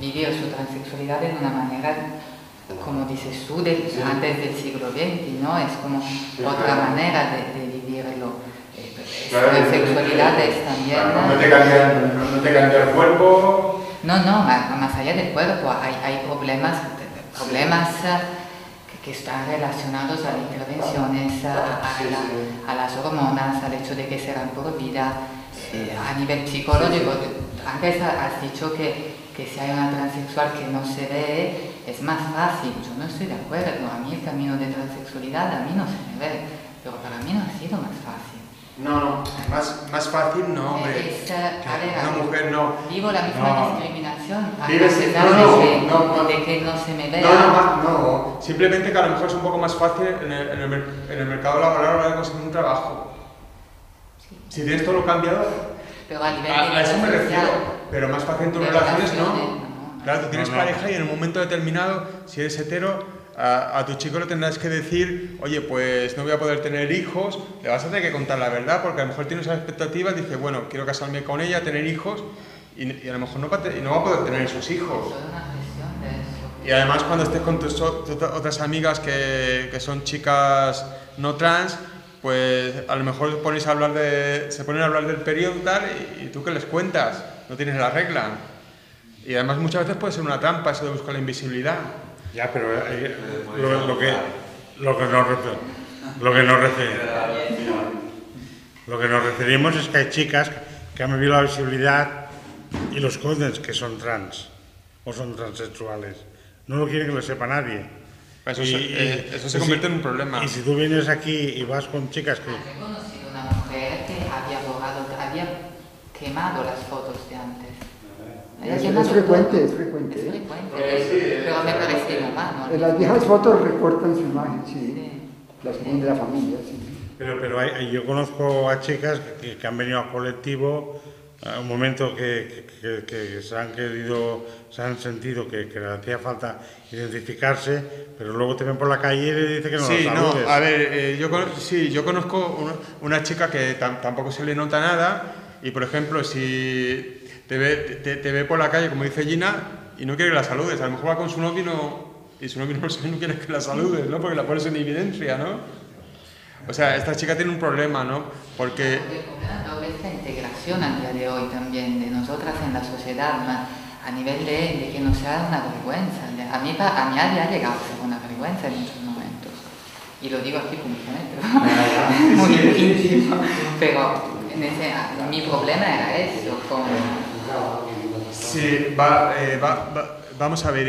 vivir su transexualidad en una manera, como dices tú, antes del siglo XX, ¿no? Es como otra manera de vivirlo. Claro, la transexualidad es también... No te cambia el cuerpo... No, más allá del cuerpo hay problemas que están relacionados a las intervenciones, a las hormonas, al hecho de que serán por vida. A nivel psicológico, antes has dicho que si hay una transexual que no se ve, es más fácil. Yo no estoy de acuerdo, a mí el camino de transexualidad a mí no se me ve, pero para mí no ha sido más fácil. No, más fácil no, hombre. Una mujer no. Vivo la misma discriminación, a pesar de que no se me vea. No, simplemente que a lo mejor es un poco más fácil en el mercado laboral a la hora de conseguir un trabajo. Si tienes todo lo cambiado, pero a eso me refiero, pero más fácil en tus relaciones no. Claro, tú tienes pareja y en un momento determinado, si eres hetero, a tu chico le tendrás que decir, oye, pues no voy a poder tener hijos, le vas a tener que contar la verdad, porque a lo mejor tienes esas expectativas, dice, bueno, quiero casarme con ella, tener hijos, y a lo mejor no va a poder tener esos hijos. Y además cuando estés con tus otras amigas que son chicas no trans, pues a lo mejor se ponen a hablar del periodo y tal, y tú que les cuentas, no tienes la regla. Y además muchas veces puede ser una trampa eso de buscar la invisibilidad. Ya, pero lo que nos referimos es que hay chicas que han vivido la visibilidad y los esconden que son trans o son transexuales. No lo quieren que lo sepa nadie. Eso se convierte en un problema. Y si tú vienes aquí y vas con chicas que... He conocido una mujer que había quemado las fotos de antes. Es frecuente. Pero me parece normal. Las viejas fotos recortan su imagen, sí. Las ponen de la familia, sí. Pero yo conozco a chicas que han venido al colectivo a un momento que se han sentido que le hacía falta identificarse, pero luego te ven por la calle y le dice que no lo saludes. Sí, no, a ver, yo conozco una chica que tampoco se le nota nada y, por ejemplo, si te ve por la calle, como dice Gina, y no quiere que la saludes, a lo mejor va con su novio y su novio no quiere que la saludes, ¿no? Porque la pones en evidencia, ¿no? O sea, esta chica tiene un problema, ¿no? Porque... al día de hoy también de nosotras en la sociedad, a nivel de que no sea una vergüenza. A mí ha llegado a ser una vergüenza en muchos momentos, y lo digo aquí públicamente, muy íntimo, pero mi problema era eso. Sí, vamos a ver,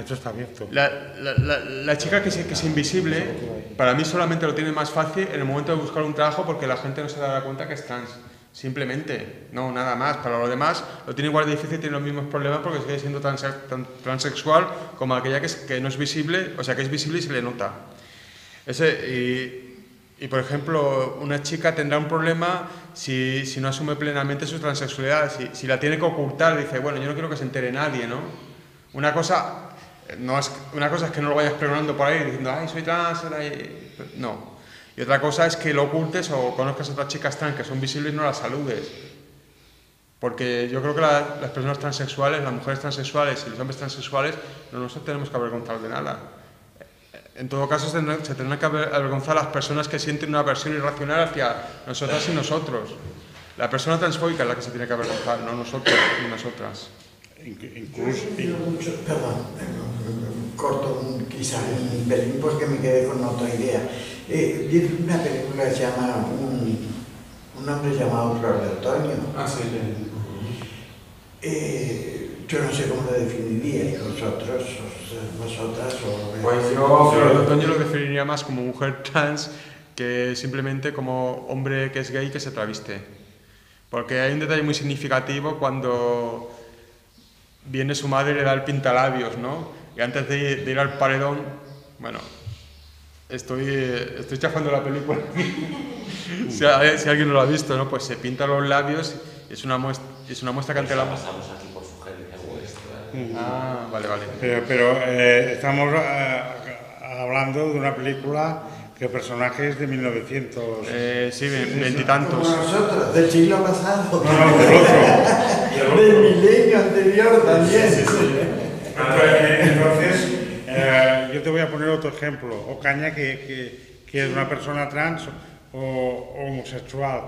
esto está abierto. La chica que es invisible, para mí solamente lo tiene más fácil en el momento de buscar un trabajo, porque la gente no se da cuenta que es trans. Simplemente, no, nada más. Para los demás lo tiene igual de difícil, tiene los mismos problemas porque sigue siendo transexual como aquella que no es visible, o sea, que es visible y se le nota. Por ejemplo, una chica tendrá un problema si no asume plenamente su transexualidad, si la tiene que ocultar, dice, bueno, yo no quiero que se entere nadie, ¿no? Una cosa es que no lo vayas pregonando por ahí diciendo, ay, soy trans, no. Y otra cosa es que lo ocultes o conozcas a otras chicas trans que son visibles y no las saludes. Porque yo creo que las personas transexuales, las mujeres transexuales y los hombres transexuales no nos tenemos que avergonzar de nada. En todo caso, se tendrán que avergonzar a las personas que sienten una aversión irracional hacia nosotras y nosotros. La persona transfóbica es la que se tiene que avergonzar, no nosotros ni nosotras. Incluso... Perdón. corto quizá un pelín porque me quedé con otra idea. Vi una película que se llama un hombre llamado Flor de Otoño. Ah, sí, sí. Yo no sé cómo lo definiría, vosotros, vosotras o... Pues yo Flor de Otoño lo definiría más como mujer trans que simplemente como hombre que es gay que se traviste. Porque hay un detalle muy significativo cuando viene su madre y le da el pintalabios, ¿no? Y antes de ir al paredón, bueno, estoy chafando la película. Si alguien no lo ha visto, ¿no? Pues se pinta los labios, es una muestra que ante la... Pasamos aquí por sugerencia vuestra. Ah, vale, vale. Pero estamos hablando de una película... ¿Qué personaje es de 1900? Sí, veintitantos. Nosotros, del siglo pasado. No, del otro. Del milenio anterior también. Sí, sí. Entonces, yo te voy a poner otro ejemplo. Ocaña, que es una persona trans o homosexual.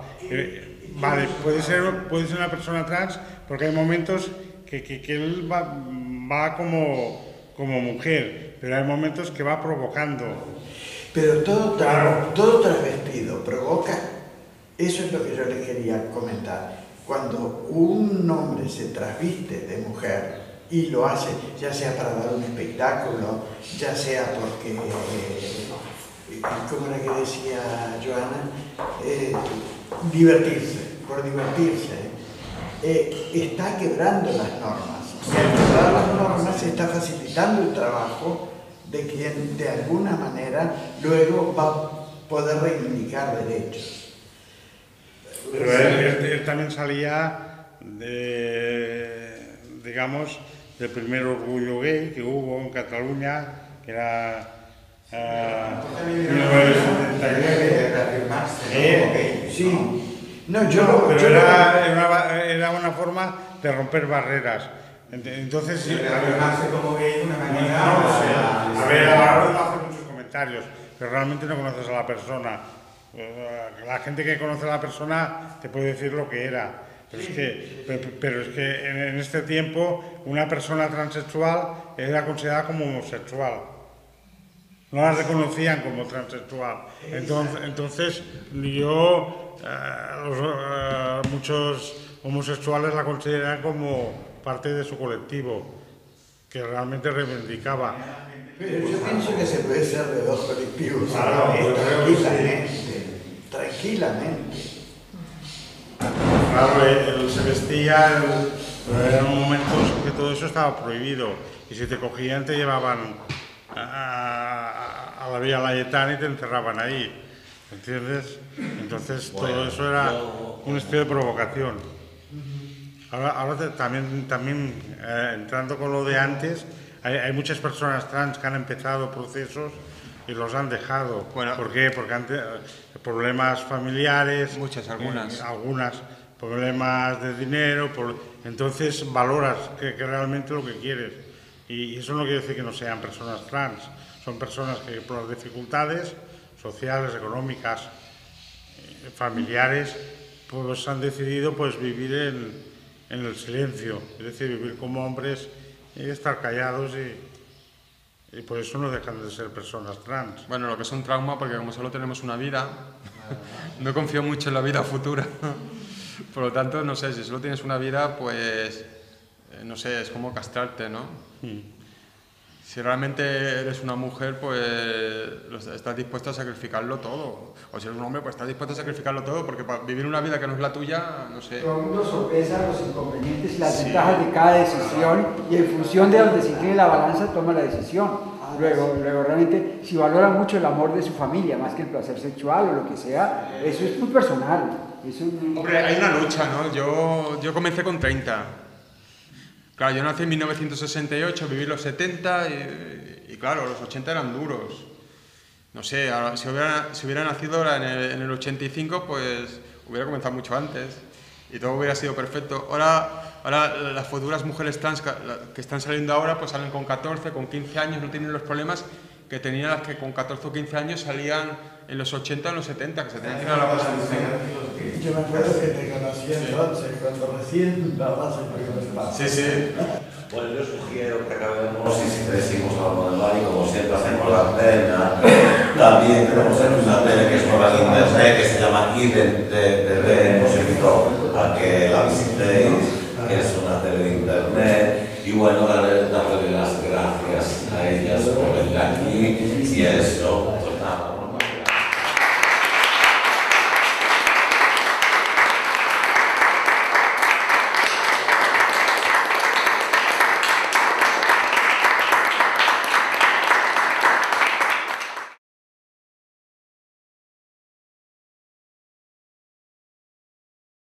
Vale, puede ser una persona trans porque hay momentos que él va como mujer, pero hay momentos que va provocando. Pero todo travestido provoca, eso es lo que yo le quería comentar. Cuando un hombre se trasviste de mujer y lo hace, ya sea para dar un espectáculo, ya sea porque, como era que decía Joana, divertirse, por divertirse, está quebrando las normas. Y al quebrar las normas se está facilitando el trabajo de quien de alguna manera luego va a poder reivindicar derechos. Pero él también salía de, digamos, del primer orgullo gay que hubo en Cataluña, que era 1979, sí. No, era una forma de romper barreras. Entonces, sí, como gay de una manera. A ver, ahora hace muchos comentarios, pero realmente no conoces a la persona. La gente que conoce a la persona te puede decir lo que era, pero sí, es que en este tiempo una persona transexual era considerada como homosexual. No la reconocían como transexual. Entonces yo, muchos homosexuales la consideran como parte de su colectivo, que realmente reivindicaba. Pero yo pienso que se puede ser de dos colectivos, claro, tranquilamente, tranquilamente. Claro, él se vestía, eran momentos que todo eso estaba prohibido, y si te cogían te llevaban a la Vía Layetana y te encerraban ahí, ¿entiendes? Entonces todo eso era un estilo de provocación. Ahora también entrando con lo de antes, hay muchas personas trans que han empezado procesos y los han dejado. Bueno, ¿por qué? Porque antes problemas familiares, algunas problemas de dinero, entonces valoras que realmente lo que quieres. Y eso no quiere decir que no sean personas trans, son personas que por las dificultades sociales, económicas, familiares, pues han decidido pues vivir en el silencio, es decir, vivir como hombres y estar callados y por eso no dejan de ser personas trans. Bueno, lo que es un trauma, porque como solo tenemos una vida, no confío mucho en la vida futura. Por lo tanto, no sé, si solo tienes una vida, pues, no sé, es como castrarte, ¿no? Sí. Si realmente eres una mujer, pues estás dispuesto a sacrificarlo todo. O si eres un hombre, pues estás dispuesto a sacrificarlo todo, porque para vivir una vida que no es la tuya, no sé. Todo el mundo sopesa los inconvenientes y las ventajas de cada decisión, y en función de donde se incline la balanza, toma la decisión. Luego realmente, si valora mucho el amor de su familia, más que el placer sexual o lo que sea, eso es muy personal. Eso es muy... Hombre, hay una lucha, ¿no? Yo comencé con 30. Claro, yo nací en 1968, viví los 70 y claro, los 80 eran duros. No sé, ahora, si hubiera nacido ahora en el 85, pues hubiera comenzado mucho antes y todo hubiera sido perfecto. Ahora las futuras mujeres trans que están saliendo ahora, pues salen con 14, con 15 años, no tienen los problemas que tenían las que con 14 o 15 años salían en los 80 o en los 70, que se tenían que ir a la Constitución. Yo me acuerdo que te conocí entonces, cuando recién la base de... Sí, sí. Bueno, yo sugiero que acabemos y si decimos algo de mal y como siempre hacemos la cena, también tenemos en una tele que es por la internet, que se llama idemTV, os invito a que la visitéis. Es una tele de internet y bueno, darle las gracias a ellas por venir aquí y eso,